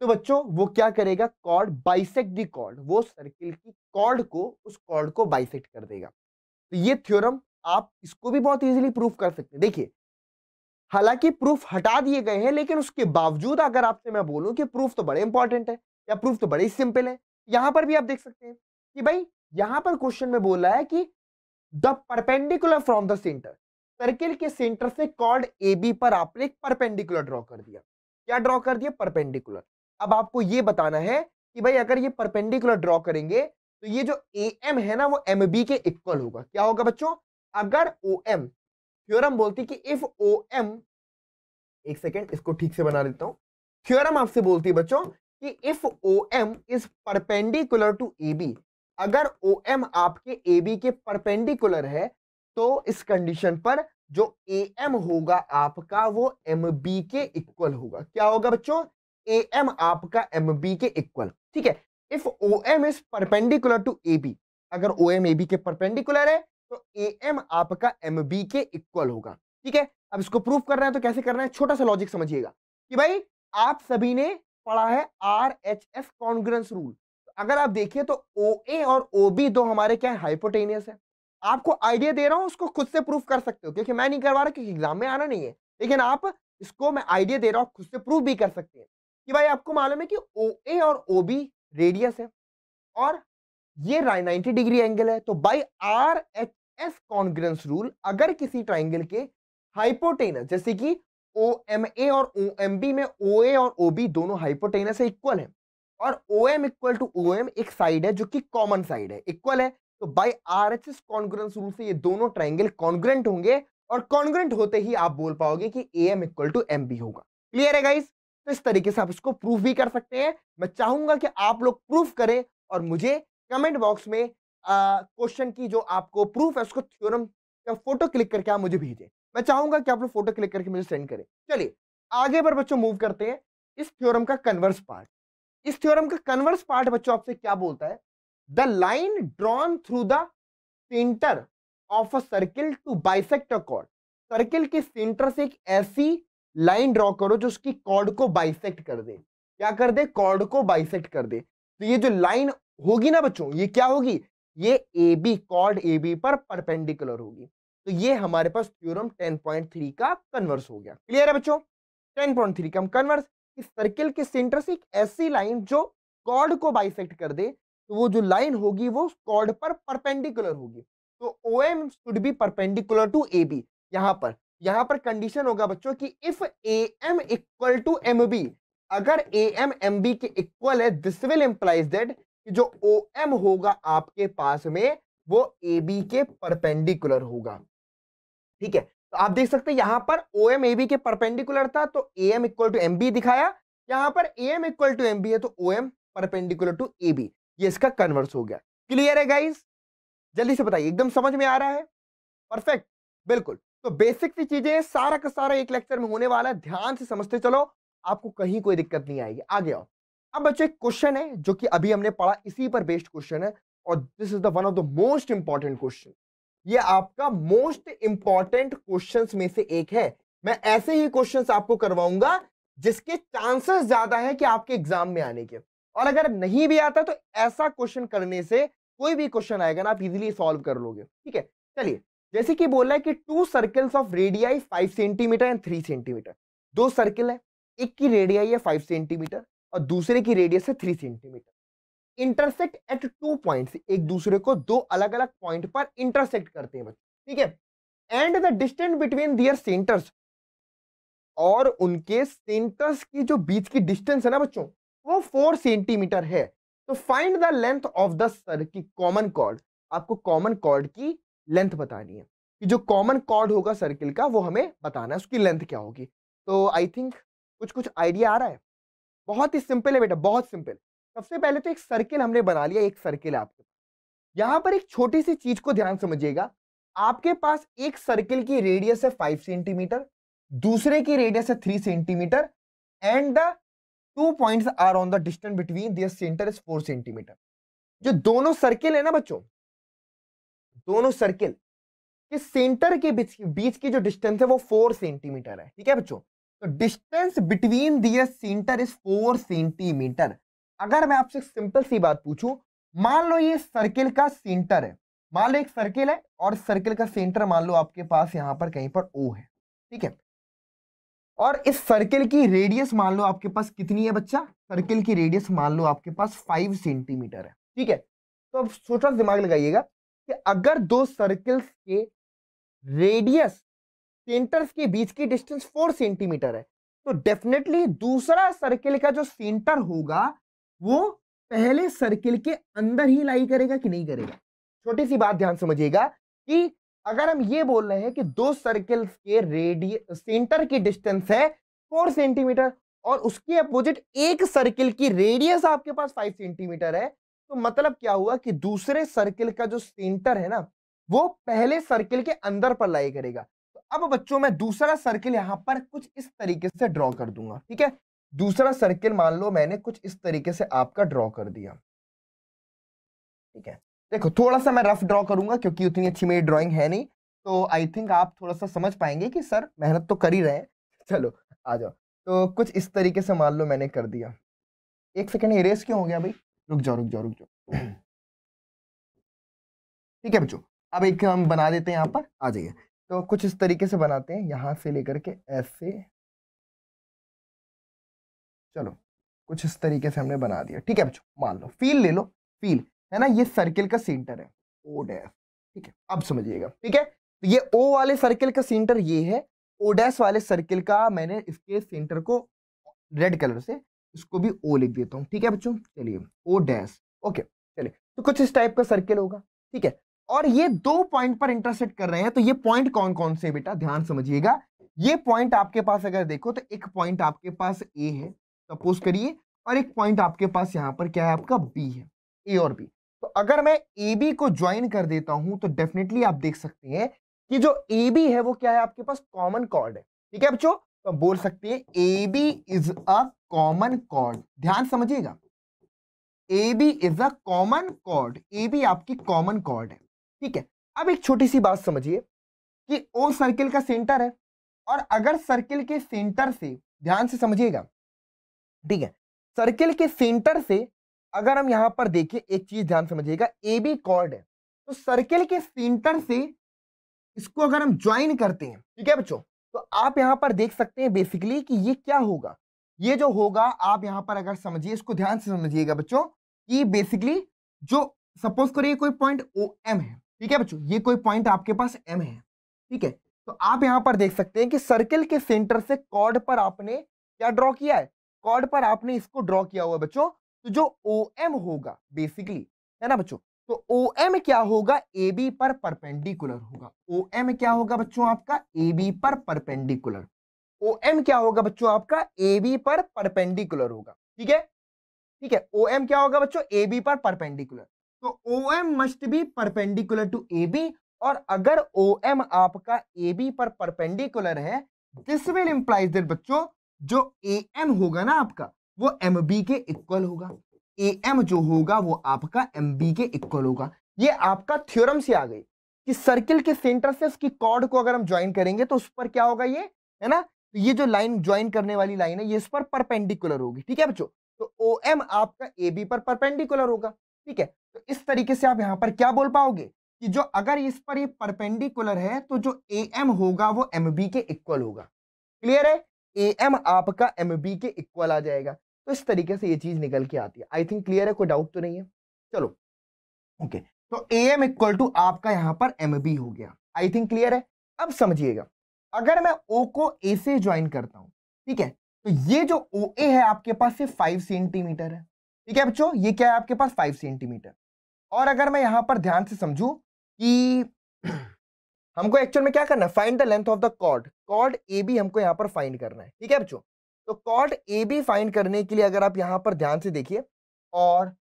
तो बच्चों वो क्या करेगा, कॉर्ड बाइसेक्ट दी कॉर्ड, वो सर्किल की कॉर्ड को, उस कॉर्ड को बाइसेक्ट कर देगा। तो ये थ्योरम आप इसको भी बहुत इजीली प्रूफ कर सकते हैं। देखिए हालांकि प्रूफ हटा दिए गए हैं, लेकिन उसके बावजूद अगर आपसे मैं बोलूं कि प्रूफ तो बड़े इंपॉर्टेंट है या प्रूफ तो बड़े सिंपल है, यहां पर भी आप देख सकते हैं कि भाई यहां पर क्वेश्चन में बोल रहा है कि the perpendicular from the centre, circle के सेंटर से कॉर्ड ए बी पर आपने एक परपेंडिकुलर ड्रॉ कर दिया। क्या ड्रॉ कर दिया, परपेंडिकुलर। अब आपको ये बताना है कि भाई अगर ये परपेंडिकुलर ड्रॉ करेंगे तो ये जो ए एम है ना वो एम बी के इक्वल होगा। क्या होगा बच्चों, अगर ओ एम, थ्योरम बोलती कि इफ ओ एम, एक सेकेंड इसको ठीक से बना देता हूं। थ्योरम आपसे बोलती है बच्चों कि if O M is perpendicular to A B, अगर ओ एम आपके ए बी के परपेंडिकुलर है तो इस कंडीशन पर जो AM होगा आपका वो MB के इक्वल होगा। क्या होगा बच्चों, AM आपका MB के इक्वल, ठीक है। If OM is perpendicular to AB, अगर OM AB के परपेंडिकुलर है तो AM आपका MB के इक्वल होगा, ठीक है। अब इसको प्रूफ करना है तो कैसे करना है, छोटा सा लॉजिक समझिएगा कि भाई आप सभी ने पढ़ा है RHS कॉन्ग्रुएंस रूल। अगर आप देखिए तो OA और OB दो हमारे क्या है, हाइपोटेनियस है। आपको आइडिया दे रहा हूं, उसको खुद से प्रूफ कर सकते हो, क्योंकि मैं नहीं करवा रहा क्योंकि एग्जाम में आना नहीं है, लेकिन आप इसको, मैं आइडिया दे रहा हूं, खुद से प्रूफ भी कर सकते हैं कि भाई आपको मालूम है कि OA और OB रेडियस है और ये 90 डिग्री एंगल है। तो बाई RHS कॉन्ग्रुएंस रूल अगर किसी ट्राइंगल के हाइपोटेनस, जैसे कि OMA और OMB में OA और OB दोनों हाइपोटेनस इक्वल है और OM इक्वल टू OM एक साइड है जो कि कॉमन साइड है, इक्वल है। तो बाय RHS कॉन्ग्रुएंस रूल से ये दोनों ट्राइंगल कॉन्ग्रुएंट होंगे और कॉन्ग्रुएंट होते ही आप बोल पाओगे कि AM इक्वल टू MB होगा। क्लियर है गाइस। तो इस तरीके से आप इसको प्रूफ भी कर सकते हैं। मैं चाहूंगा कि आप लोग प्रूफ करें और मुझे कमेंट बॉक्स में क्वेश्चन की जो आपको प्रूफ है उसको, थ्योरम का फोटो क्लिक करके आप मुझे भेजें। मैं चाहूंगा कि आप लोग फोटो क्लिक करके मुझे सेंड करें। चलिए आगे पर बच्चों मूव करते हैं। इस थ्योरम का कन्वर्स पार्ट, इस थ्योरम का कन्वर्स पार्ट बच्चों आपसे क्या बोलता है, The line drawn through the center of a circle to bisect a chord. Circle के सेंटर से एक ऐसी लाइन ड्रॉ करो जो उसकी कॉर्ड को बाइसेक्ट कर दे। क्या कर दे, कॉर्ड को बाइसेक्ट कर दे। तो ये जो लाइन होगी ना बच्चों, ये क्या होगी, ये AB, कॉर्ड AB पर परपेंडिकुलर होगी। तो ये हमारे पास थ्योरम 10.3 का कन्वर्स हो गया। क्लियर है बच्चों, 10.3 का कन्वर्स, इस सर्किल के सेंटर से एक ऐसी लाइन जो कॉर्ड को बाइसेक्ट कर दे, तो वो जो लाइन होगी वो कॉर्ड पर परपेंडिकुलर होगी। तो OM should be perpendicular to AB। यहाँ पर कंडीशन होगा बच्चों कि if AM equal to MB, अगर AM MB के इक्वल है, दिस विल इम्प्लाइज दैट जो OM होगा आपके पास में वो AB के परपेंडिकुलर होगा। ठीक है, तो आप देख सकते हैं यहां पर OM AB के परपेंडिकुलर था तो AM इक्वल टू MB दिखाया, यहां पर AM इक्वल टू MB है तो OM परपेंडिकुलर टू AB, ये इसका कन्वर्स हो गया। क्लियर है गाइस? जल्दी से बताइए, एकदम समझ में आ रहा है? परफेक्ट, बिल्कुल। तो बेसिक सी चीजें सारा का सारा एक लेक्चर में होने वाला है, ध्यान से समझते चलो, आपको कहीं कोई दिक्कत नहीं आएगी। आगे आओ। अब बच्चों एक क्वेश्चन है जो कि अभी हमने पढ़ा, इसी पर बेस्ड क्वेश्चन है और this is the one of the most important question. ये आपका मोस्ट इंपॉर्टेंट क्वेश्चंस में से एक है। मैं ऐसे ही क्वेश्चंस आपको करवाऊंगा जिसके चांसेस ज्यादा है कि आपके एग्जाम में आने के, और अगर नहीं भी आता तो ऐसा क्वेश्चन करने से कोई भी क्वेश्चन आएगा ना आप इजिली सॉल्व कर लोगे। ठीक है, चलिए जैसे कि बोला है कि 2 circles of radii 5 centimetre and 3 centimetre, 2 circle है, एक की रेडियाई है 5 सेंटीमीटर और दूसरे की रेडियस है 3 सेंटीमीटर। इंटरसेक्ट एट 2 पॉइंट्स, एक दूसरे को 2 अलग अलग पॉइंट पर इंटरसेक्ट करते हैं बच्चों। ठीक है, and the distance between their centres, और उनके सेंटर्स की जो बीच की डिस्टेंस है ना बच्चों वो 4 सेंटीमीटर है। तो find the length of the circle, common chord, आपको कॉमन कॉर्ड की लेंथ बतानी है कि जो कॉमन कॉर्ड होगा सर्किल का वो हमें बताना है, उसकी लेंथ क्या होगी। तो आई थिंक कुछ आइडिया आ रहा है। बहुत ही सिंपल है बेटा, बहुत सिंपल। सबसे पहले तो एक सर्किल हमने बना लिया, एक सर्किल है आपके पास। यहाँ पर एक छोटी सी चीज को ध्यान समझिएगा, आपके पास एक सर्किल की रेडियस है 5 सेंटीमीटर, दूसरे की रेडियस है 3 centimetre and 2 points are on the distance between their centre is 4 centimetre. जो दोनों सर्किल है ना बच्चों, दोनों सर्किल के सेंटर के बीच की जो डिस्टेंस है वो 4 सेंटीमीटर है। ठीक है बच्चों, तो distance between their centre is 4 centimetre. अगर मैं आपसे सिंपल सी बात पूछूं, मान लो ये सर्किल का सेंटर है, मान लो एक सर्किल है और सर्किल का सेंटर मान लो आपके पास यहां पर कहीं पर O है। ठीक है, और इस सर्किल की रेडियस मान लो आपके पास कितनी है बच्चा, सर्किल की रेडियस मान लो आपके पास 5 सेंटीमीटर है। ठीक है, तो अब सोचा दिमाग लगाइएगा कि अगर 2 सर्कल्स के रेडियस सेंटर्स के बीच की डिस्टेंस 4 सेंटीमीटर है तो डेफिनेटली दूसरा सर्किल का जो सेंटर होगा वो पहले सर्किल के अंदर ही लाई करेगा कि नहीं करेगा। छोटी सी बात ध्यान समझिएगा कि अगर हम ये बोल रहे हैं कि 2 सर्कल्स के रेडियस सेंटर की डिस्टेंस है 4 सेंटीमीटर और उसके अपोजिट एक सर्किल की रेडियस आपके पास 5 सेंटीमीटर है, तो मतलब क्या हुआ कि दूसरे सर्किल का जो सेंटर है ना वो पहले सर्किल के अंदर पर लाई करेगा। अब बच्चों मैं दूसरा सर्किल यहां पर कुछ इस तरीके से ड्रॉ कर दूंगा। ठीक है, दूसरा सर्किल मान लो मैंने कुछ इस तरीके से आपका ड्रॉ कर दिया। ठीक है, देखो थोड़ा सा मैं रफ ड्रॉ करूंगा क्योंकि उतनी अच्छी मेरी ड्राइंग है नहीं, तो आई थिंक आप थोड़ा सा समझ पाएंगे कि सर मेहनत तो कर ही रहे हैं। चलो आ जाओ, तो कुछ इस तरीके से मान लो मैंने कर दिया। 1 सेकेंड, इरेज क्यों हो गया भाई, रुक जाओ। ठीक है बच्चों, अब एक हम बना देते हैं, यहाँ पर आ जाइए। तो कुछ इस तरीके से बनाते हैं, यहाँ से लेकर के ऐसे, चलो कुछ इस तरीके से हमने बना दिया। ठीक है बच्चों, मान लो फील ले लो, फील है ना ये सर्किल का सेंटर है O डैश। ठीक है, अब समझिएगा। ठीक है, तो ये O वाले सर्किल का सेंटर ये है, O डैश वाले सर्किल का मैंने इसके सेंटर को रेड कलर से, इसको भी O लिख देता हूँ। ठीक है बच्चों, चलिए O डैश, ओके चलिए। तो कुछ इस टाइप का सर्किल होगा। ठीक है, और ये 2 पॉइंट पर इंटरसेक्ट कर रहे हैं, तो ये पॉइंट कौन कौन से बेटा ध्यान समझिएगा। ये पॉइंट आपके पास अगर देखो तो एक पॉइंट आपके पास A है सपोज करिए, और एक पॉइंट आपके पास यहाँ पर क्या है आपका B है, A और B। तो अगर मैं AB को ज्वाइन कर देता हूँ तो डेफिनेटली आप देख सकते हैं कि जो AB है वो क्या है आपके पास कॉमन कॉर्ड है। ठीक है बच्चों, तो बोल सकते हैं AB is a common chord, ध्यान समझिएगा AB is a common chord, AB आपकी कॉमन कॉर्ड है। ठीक है, अब एक छोटी सी बात समझिए कि O सर्किल का सेंटर है और अगर सर्किल के सेंटर से, ध्यान से समझिएगा, ठीक है, सर्किल के सेंटर से अगर हम यहां पर देखें एक चीज ध्यान समझिएगा, AB कॉर्ड है तो सर्किल के सेंटर से इसको अगर हम ज्वाइन करते हैं, ठीक है बच्चों, तो आप यहां पर देख सकते हैं बेसिकली कि ये क्या होगा, ये जो होगा आप यहां पर अगर समझिए, इसको ध्यान से समझिएगा बच्चों कि बेसिकली जो सपोज करिए कोई पॉइंट OM है। ठीक है बच्चों, ये कोई पॉइंट आपके पास M है। ठीक है, तो आप यहां पर देख सकते हैं कि सर्किल के सेंटर से कॉर्ड पर आपने क्या ड्रॉ किया है, कॉर्ड पर आपने इसको ड्रॉ किया हुआ बच्चों तो जो OM होगा बेसिकली है ना बच्चों, तो OM क्या होगा, AB पर परपेंडिकुलर होगा। OM क्या होगा बच्चों आपका, AB पर परपेंडिकुलर। OM क्या होगा बच्चों आपका, AB पर परपेंडिकुलर होगा। ठीक है ठीक है, OM क्या होगा बच्चों, AB पर परपेंडिकुलर। तो OM must be perpendicular to AB, और अगर OM आपका AB पर परपेंडिकुलर है, दिस विल इंप्लाइज दैट बच्चों जो AM होगा ना आपका, वो MB के इक्वल होगा। AM जो होगा वो आपका MB के इक्वल होगा। ये आपका थ्योरम से आ गई कि सर्किल के सेंटर से उसकी कॉर्ड को अगर हम ज्वाइन करेंगे तो उस पर क्या होगा, ये है ना, तो ये जो लाइन ज्वाइन करने वाली लाइन है ये इस पर परपेंडिकुलर होगी। ठीक है बच्चों, तो OM आपका AB पर परपेंडिकुलर होगा। ठीक है, तो इस तरीके से आप यहाँ पर क्या बोल पाओगे कि जो अगर इस पर ये परपेंडिकुलर है तो जो AM होगा वो MB के इक्वल होगा। क्लियर है, AM आपका MB के इक्वल आ जाएगा। तो इस तरीके से ये चीज निकल के आती है। आई थिंक क्लियर है, कोई डाउट तो नहीं है। चलो ओके, तो AM इक्वल टू आपका यहाँ पर MB हो गया। आई थिंक क्लियर है। अब समझिएगा, अगर मैं O को A से ज्वाइन करता हूँ, ठीक है, तो ये जो OA है आपके पास से 5 सेंटीमीटर है। ठीक है बच्चों, ये क्या है आपके पास, 5 सेंटीमीटर। और अगर मैं यहाँ पर ध्यान से समझू कि हमको एक्चुअल में क्या करना है, find the length of the chord. Chord AB हमको यहाँ पर फाइंड करना है। ठीक है बच्चों, तो कॉर्ड AB फाइंड करने के लिए अगर आप यहाँ पर ध्यान से देखिए, और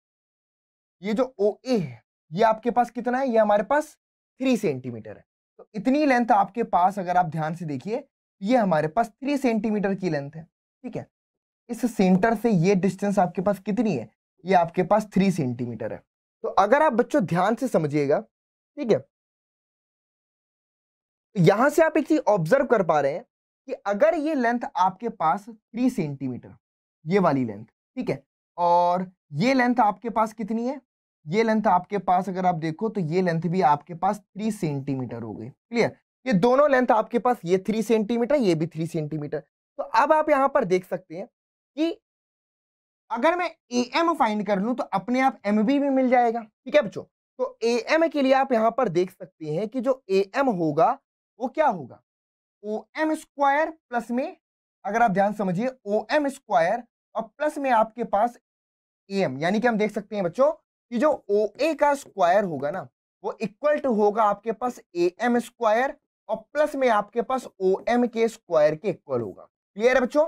ये जो OA है ये आपके पास कितना है, ये हमारे पास 3 सेंटीमीटर है। तो इतनी लेंथ आपके पास, अगर आप ध्यान से देखिए, ये हमारे पास 3 सेंटीमीटर की लेंथ है। ठीक है, इस सेंटर से ये डिस्टेंस आपके पास कितनी है, ये आपके पास 3 सेंटीमीटर है। तो अगर आप बच्चों ध्यान से समझिएगा, ठीक है, यहां से आप एक चीज ऑब्जर्व कर पा रहे हैं कि अगर ये लेंथ आपके पास 3 सेंटीमीटर, ये वाली लेंथ, ठीक है, और ये लेंथ आपके पास कितनी है, ये लेंथ आपके पास अगर आप देखो तो ये लेंथ भी आपके पास 3 सेंटीमीटर हो गई। क्लियर, ये दोनों लेंथ आपके पास, ये 3 सेंटीमीटर, ये भी 3 सेंटीमीटर। तो अब आप यहाँ पर देख सकते हैं कि अगर मैं AM फाइंड कर लूँ तो अपने आप MB भी मिल जाएगा। ठीक है बच्चों, तो AM के लिए आप यहाँ पर देख सकते हैं कि जो AM होगा वो क्या होगा, OM स्क्वायर प्लस में, अगर आप ध्यान समझिए, OM स्क्वायर और प्लस में आपके पास AM, यानी कि हम देख सकते हैं बच्चों कि जो OA का स्क्वायर होगा ना वो इक्वल टू होगा आपके पास AM स्क्वायर और प्लस में आपके पास OM के स्क्वायर के इक्वल होगा। क्लियर है बच्चों,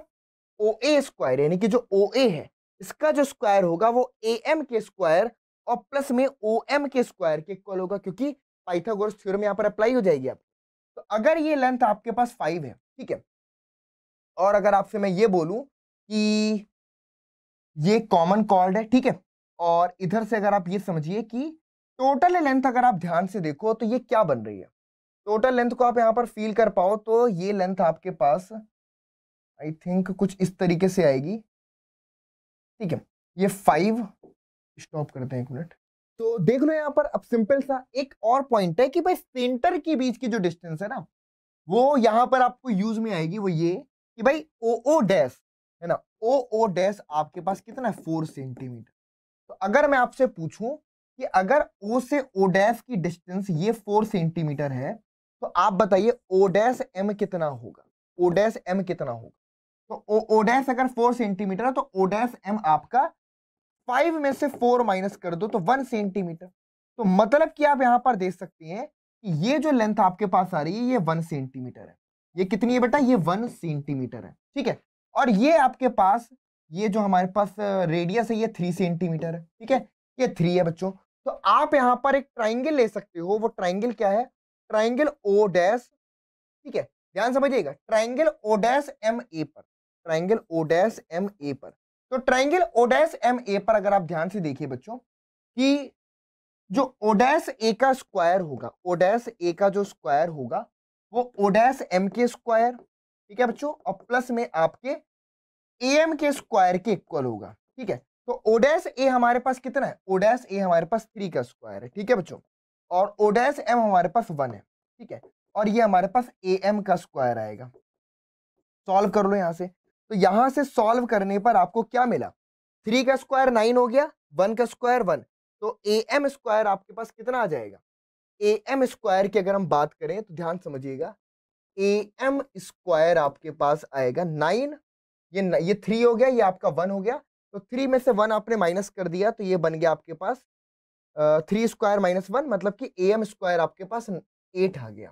OA स्क्वायर यानी कि जो OA है इसका जो स्क्वायर होगा वो AM के स्क्वायर और प्लस में OM के स्क्वायर के इक्वल होगा, क्योंकि पाइथागोरस थ्योरम यहाँ पर अप्लाई हो जाएगी आप। तो अगर ये लेंथ आपके पास 5 है, ठीक है, और अगर आपसे मैं ये बोलूं कि ये कॉमन कॉर्ड है, ठीक है, और इधर से अगर आप ये समझिए कि टोटल लेंथ अगर आप ध्यान से देखो तो ये क्या बन रही है, टोटल लेंथ को आप यहाँ पर फील कर पाओ तो ये लेंथ आपके पास आई थिंक कुछ इस तरीके से आएगी। ठीक है, ये 5, स्टॉप करते हैं एक मिनट। तो देख लो यहाँ पर, अब सिंपल सा एक और पॉइंट है कि भाई सेंटर के बीच की जो डिस्टेंस है ना वो यहाँ पर आपको यूज में आएगी, वो ये कि भाई OO डैश है ना, OO डैश आपके पास कितना है, 4 सेंटीमीटर। तो अगर मैं आपसे पूछूं कि अगर O से O डैश की डिस्टेंस ये 4 सेंटीमीटर है तो आप बताइए O डैश M कितना होगा, O डैश M कितना होगा। तो OO डैश अगर 4 सेंटीमीटर है तो O डैश M आपका 5 में से 4 माइनस कर दो तो 1 सेंटीमीटर। तो मतलब कि आप यहाँ पर देख सकते हैं कि ये जो लेंथ आपके पास आ रही है ये 1 सेंटीमीटर है। ये कितनी है बेटा, ये 1 सेंटीमीटर है। ठीक है, और ये आपके पास, ये जो हमारे पास रेडियस है ये 3 सेंटीमीटर है। ठीक है, ये 3 है बच्चों। तो आप यहाँ पर एक ट्राइंगल ले सकते हो, वो ट्राइंगल क्या है, ट्राइंगल O डैश, ठीक है, ध्यान समझिएगा, ट्राइंगल O डैश MA पर, ट्राइंगल O डैश MA पर। तो ट्राइंगल O डैश MA पर अगर आप ध्यान से देखिए बच्चों कि जो O डैश A का स्क्वायर होगा, O डैश A का जो स्क्वायर होगा वो O डैश M के स्क्वायर, ठीक है बच्चों, और प्लस में आपके AM के स्क्वायर के इक्वल होगा। ठीक है, तो O डैश A हमारे पास कितना है, O डैश A हमारे पास 3 का स्क्वायर है। ठीक है बच्चों, और O डैश M हमारे पास 1 है। ठीक है, और ये हमारे पास AM का स्क्वायर आएगा। सॉल्व कर लो यहाँ से। तो यहां से सॉल्व करने पर आपको क्या मिला, 3 का स्क्वायर 9 हो गया, 1 का स्क्वायर 1, तो AM स्क्वायर आपके पास कितना आ जाएगा। AM स्क्वायर की अगर हम बात करें तो ध्यान समझिएगा, AM स्क्वायर आपके पास आएगा 9, ये 3 हो गया, ये आपका 1 हो गया, तो तो 3 में से 1 आपने माइनस कर दिया तो ये बन गया आपके पास 3 स्क्वायर माइनस 1 मतलब कि ए एम स्क्वायर आपके पास 8 आ गया।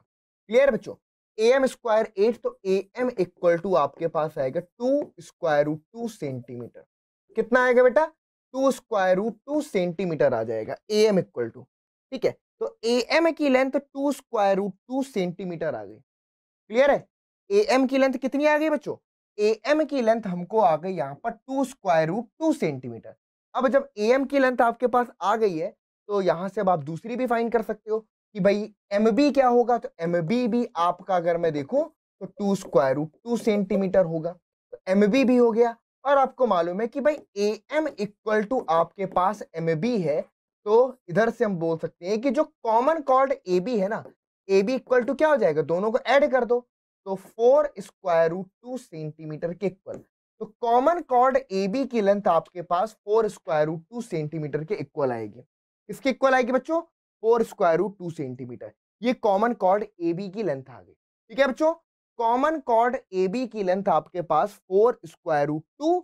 क्लियर बच्चों, ए एम स्क्वायर 8 तो ए एम इक्वल टू आपके पास आएगा 2 स्क्वायर रूट 2 सेंटीमीटर। कितना आएगा बेटा? 2 स्क्वायर रूट 2 सेंटीमीटर आ जाएगा ए एम इक्वल टू। ठीक है, तो ए एम की लेंथ 2 स्क्वायर रूट 2 सेंटीमीटर आ गई। क्लियर है, ए एम की लेंथ कितनी आ गई बच्चों? ए एम की लेंथ हमको आ गई यहाँ पर 2 स्क्वायर रूट 2 सेंटीमीटर। अब जब ए एम की लेंथ आपके पास आ गई है तो यहाँ से अब आप दूसरी भी फाइंड कर सकते हो कि भाई एम बी क्या होगा, तो एम बी भी आपका अगर मैं देखूँ तो 2 स्क्वायर रूट 2 सेंटीमीटर होगा, तो एम बी भी हो गया। और आपको मालूम है कि भाई ए एम इक्वल टू आपके पास एम बी है, तो इधर से हम बोल सकते हैं कि जो कॉमन कॉर्ड ए बी है ना, ए बी इक्वल टू क्या हो जाएगा, दोनों को ऐड कर दो तो 4 स्क्वायर रूट 2 सेंटीमीटर के इक्वल। तो कॉमन कॉर्ड ए बी की लेंथ आपके पास 4 स्क्वायर रूट 2 सेंटीमीटर के इक्वल आएगी। इसके इक्वल आएगी बच्चों 4 स्क्वायर रूट 2 सेंटीमीटर। ये कॉमन कॉर्ड ए बी की लेंथ आ गई। ठीक है बच्चों, कॉमन कॉर्ड ए बी की लेंथ आपके पास 4 स्क्वायर रूट 2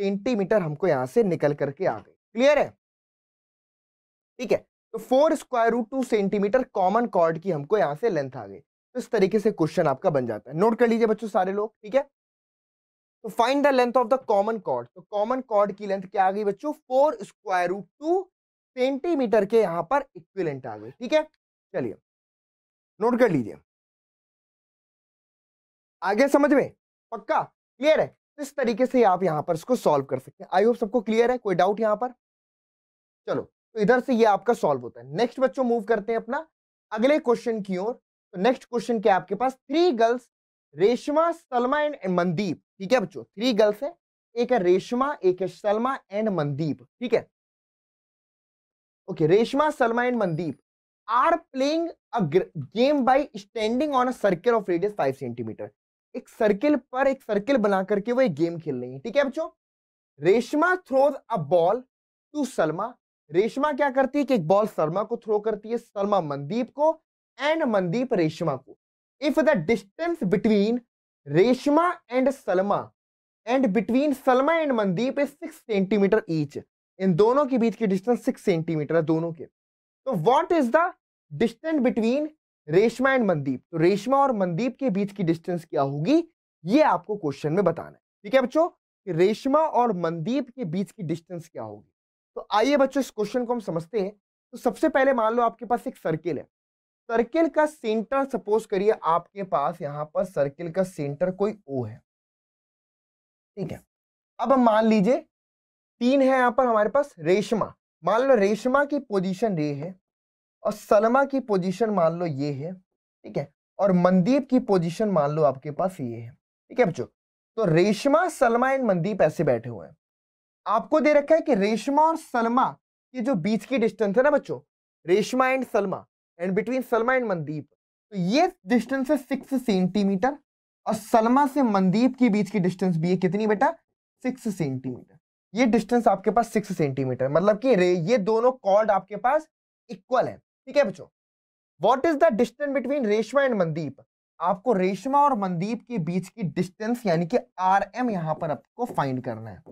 सेंटीमीटर हमको यहाँ से निकल करके आ गई। क्लियर है, ठीक है, तो 4 square root 2 centimetre common chord की हमको यहाँ से लेंथ आ गई। तो इस तरीके से क्वेश्चन आपका बन जाता है। नोट कर लीजिए बच्चों सारे लोग। ठीक है, तो find the length of the common chord. तो कॉमन कॉर्ड की लेंथ क्या आ गई बच्चों? 4 स्क्वायर रूट 2 सेंटीमीटर के यहाँ पर इक्विवेलेंट आ गई। ठीक है, चलिए नोट कर लीजिए। आगे समझ में पक्का क्लियर है, इस तरीके से आप यहाँ पर इसको सॉल्व कर सकते हैं। आई होप सबको क्लियर है, कोई डाउट यहाँ पर? चलो, तो इधर से ये आपका सॉल्व होता है। नेक्स्ट बच्चों मूव करते हैं अपना अगले क्वेश्चन की ओर। तो नेक्स्ट क्वेश्चन क्या आपके पास? 3 गर्ल्स रेशमा, सलमा एंड मनदीप। ठीक है बच्चों, 3 गर्ल्स है, एक है रेशमा, एक है सलमा एंड मनदीप। ठीक है, okay, Reshma, Salma and Mandeep are playing a game by standing on a circle of radius 5 centimetre. एक सर्किल पर एक सर्किल बना करके वो एक गेम खेल रही है। ठीक है बच्चों, Reshma throws a ball to Salma. Reshma क्या करती है कि एक बॉल सलमा को थ्रो करती है, सलमा मनदीप को एंड मनदीप रेशमा को। If the distance between Reshma and Salma and between Salma and Mandeep is 6 centimetre each. इन दोनों के बीच की डिस्टेंस 6 सेंटीमीटर है दोनों के। तो what is the distance between Reshma and Mandeep? तो रेशमा और मनदीप के बीच की डिस्टेंस क्या होगी, ये आपको क्वेश्चन में बताना है। ठीक है बच्चों, रेशमा और मनदीप के बीच की डिस्टेंस क्या होगी? तो आइए बच्चों इस क्वेश्चन को हम समझते हैं। तो सबसे पहले मान लो आपके पास एक सर्किल है, सर्किल का सेंटर सपोज करिए आपके पास यहाँ पर सर्किल का सेंटर कोई O है। ठीक है, अब मान लीजिए 3 है यहाँ पर हमारे पास रेशमा। मान लो रेशमा की पोजीशन ये है और सलमा की पोजीशन मान लो ये है। ठीक है, और मनदीप की पोजीशन मान लो आपके पास ये है। ठीक है बच्चों, तो रेशमा, सलमा एंड मनदीप ऐसे बैठे हुए हैं। आपको दे रखा है कि रेशमा और सलमा की जो बीच की डिस्टेंस है ना बच्चों, Reshma and Salma and between Salma and Mandeep, तो ये डिस्टेंस है 6 सेंटीमीटर और सलमा से मनदीप के बीच की डिस्टेंस भी है कितनी बेटा? 6 सेंटीमीटर। ये डिस्टेंस आपके पास 6 सेंटीमीटर, मतलब कि ये दोनों कॉर्ड आपके पास इक्वल है। ठीक है बच्चों, what is the distance between Reshma and Mandeep? आपको रेशमा और मनदीप के बीच की डिस्टेंस यानी कि आर एम यहाँ पर आपको फाइंड करना है।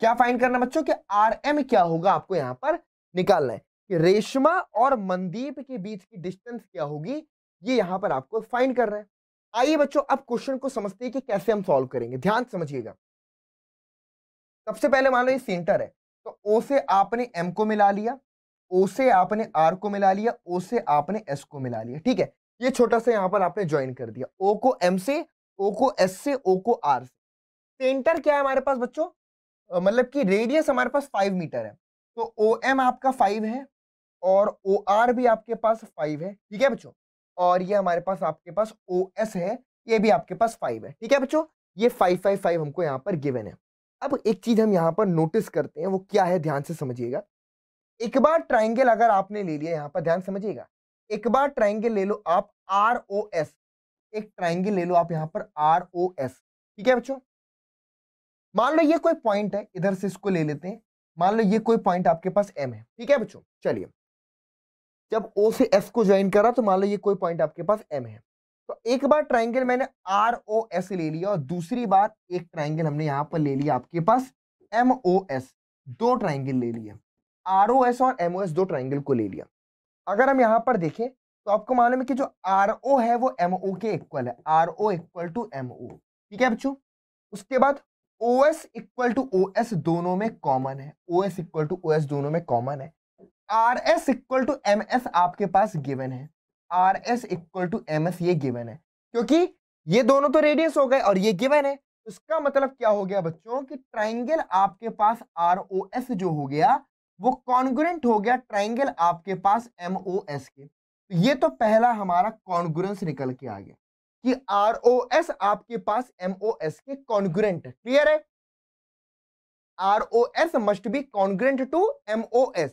क्या फाइंड करना बच्चों कि आर एम क्या होगा आपको यहाँ पर निकालना है। रेशमा और मनदीप के बीच की डिस्टेंस क्या होगी, ये यहाँ पर आपको फाइंड कर रहे हैं। आइए बच्चों अब क्वेश्चन को समझते हैं कि कैसे हम सॉल्व करेंगे। ध्यान से समझिएगा। सबसे पहले मान लो ये सेंटर है, तो O से आपने M को मिला लिया, O से आपने R को मिला लिया, O से आपने S को मिला लिया। ठीक है, ये छोटा सा यहाँ पर आपने ज्वाइन कर दिया, O को M से, O को S से, O को R से। सेंटर क्या है हमारे पास बच्चों, मतलब कि रेडियस हमारे पास 5 मीटर है, तो OM आपका 5 है और OR भी आपके पास 5 है। ठीक है बच्चों, और ये हमारे पास आपके पास OS है, ये भी आपके पास 5 है। ठीक है बच्चों, ये 5 5 5 हमको यहाँ पर गिवन है। अब एक चीज़ हम यहाँ पर नोटिस करते हैं, वो क्या है, ध्यान से समझिएगा। एक बार ट्राइंगल अगर आपने ले लिया, यहाँ पर ध्यान समझिएगा, एक बार ट्राइंगल ले लो आप ROS, एक ट्राइंगल ले लो आप यहाँ पर ROS। ठीक है बच्चों, मान लो ये कोई पॉइंट है, इधर से इसको ले लेते हैं, मान लो ये कोई पॉइंट आपके पास M है। ठीक है बच्चों, चलिए जब O से S को ज्वाइन करा तो मान लो ये कोई पॉइंट आपके पास M है। तो एक बार ट्राइंगल मैंने ROS ले लिया और दूसरी बार एक ट्राइंगल हमने यहाँ पर ले लिया आपके पास MOS। दो ट्राइंगल ले लिया, ROS और MOS दो ट्राइंगल को ले लिया। अगर हम यहाँ पर देखें तो आपको मालूम है कि जो RO है वो MO के इक्वल है, RO इक्वल टू MO, ठीक है बच्चों। उसके बाद OS इक्वल टू OS दोनों में कॉमन है, OS इक्वल टू OS दोनों में कॉमन है। RS इक्वल टू MS आपके पास गिवन है, RS इक्वल टू MS ये गिवन है, क्योंकि ये दोनों तो रेडियस हो गए और ये गिवन है। इसका मतलब क्या हो गया बच्चों कि ट्राइंगल आपके पास ROS जो हो गया वो कॉन्ग्रुएंट हो गया ट्राइंगल आपके पास MOS के। तो ये तो पहला हमारा कॉन्ग्रुएंस निकल के आ गया कि ROS आपके पास MOS के कॉन्ग्रुएंट है, क्लियर है। ROS must be congruent to MOS,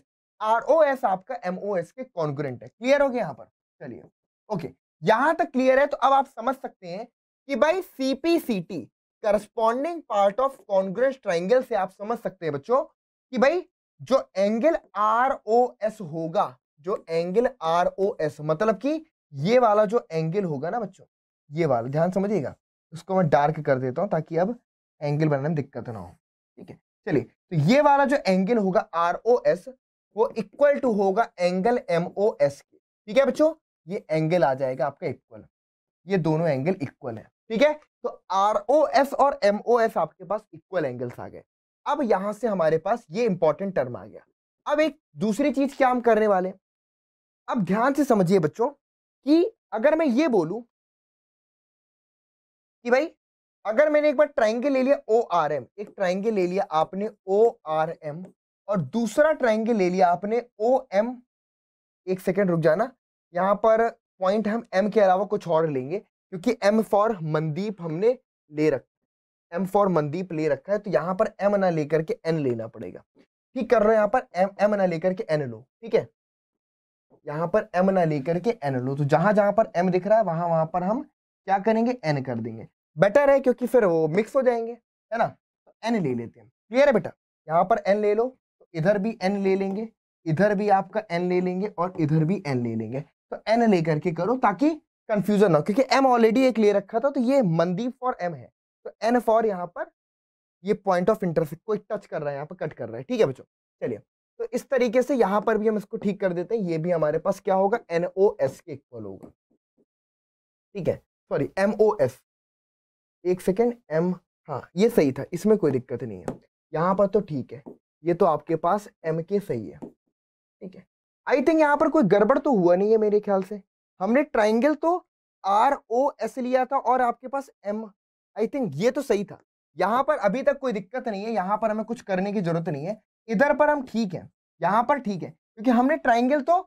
ROS आपका MOS के कॉन्ग्रुएंट है, क्लियर हो गया यहाँ पर। चलिए ओके, यहां तक क्लियर है। तो अब आप समझ सकते हैं कि भाई CPCT corresponding part of congruent triangle से आप समझ सकते हैं बच्चों कि भाई जो एंगल ROS होगा, जो एंगल ROS मतलब कि ये वाला जो एंगल होगा ना बच्चों, ये वाला ध्यान समझिएगा, उसको मैं डार्क कर देता हूं ताकि अब एंगल बनाने में दिक्कत ना हो, ठीक है। चलिए, तो ये वाला जो एंगल होगा ROS वो इक्वल टू होगा एंगल MOS के, ठीक है बच्चों। ये एंगल आ जाएगा आपका इक्वल, ये दोनों एंगल इक्वल है, ठीक है। तो ROS और MOS आपके पास इक्वल एंगल्स आ गए। अब यहां से हमारे पास ये इंपॉर्टेंट टर्म आ गया। अब एक दूसरी चीज क्या हम करने वाले, अब ध्यान से समझिए बच्चों कि अगर मैं ये बोलूं कि भाई अगर मैंने एक बार ट्राइंगल ले लिया ORM, एक ट्राइंगल ले लिया आपने ORM और दूसरा ट्राइंगल ले लिया आपने OM, एक सेकेंड रुक जाना, यहाँ पर पॉइंट हम M के अलावा कुछ और लेंगे क्योंकि M फॉर मनदीप हमने ले रखा है, M फॉर मनदीप ले रखा है, तो यहाँ पर M ना लेकर के N लेना पड़ेगा, ठीक कर रहे हो। यहाँ पर M ना लेकर के N लो, ठीक है, यहाँ पर M ना लेकर के N लो। तो जहाँ जहाँ पर M दिख रहा है वहाँ पर हम क्या करेंगे, N कर देंगे, बेटर है क्योंकि फिर वो मिक्स हो जाएंगे, है ना। तो N ले लेते हैं, क्लियर है बेटा। यहाँ पर N ले लो, तो इधर भी N ले लेंगे, इधर भी आपका N ले लेंगे और इधर भी N ले लेंगे। तो N लेकर के करो ताकि कंफ्यूजन ना हो, क्योंकि M ऑलरेडी एक ले रखा था, तो ये मनदीप फॉर M है, तो N फॉर यहाँ पर ये पॉइंट ऑफ इंटरसेक्ट को टच कर रहा है, यहाँ पर कट कर रहा है, ठीक है बच्चों। चलिए, तो इस तरीके से यहाँ पर भी हम इसको ठीक कर देते हैं, ये भी हमारे पास क्या होगा, NOS के इक्वल होगा, ठीक है, सॉरी MOS, एक सेकेंड, M, हाँ ये सही था, इसमें कोई दिक्कत नहीं है, यहाँ पर तो ठीक है, ये तो आपके पास M के सही है, ठीक है। आई थिंक यहाँ पर कोई गड़बड़ तो हुआ नहीं है मेरे ख्याल से। हमने ट्राइंगल तो ROS लिया था और आपके पास M, आई थिंक ये तो सही था। यहाँ पर अभी तक कोई दिक्कत नहीं है, यहाँ पर हमें कुछ करने की जरूरत नहीं है, इधर पर हम ठीक है, यहाँ पर ठीक है, क्योंकि हमने ट्राइंगल तो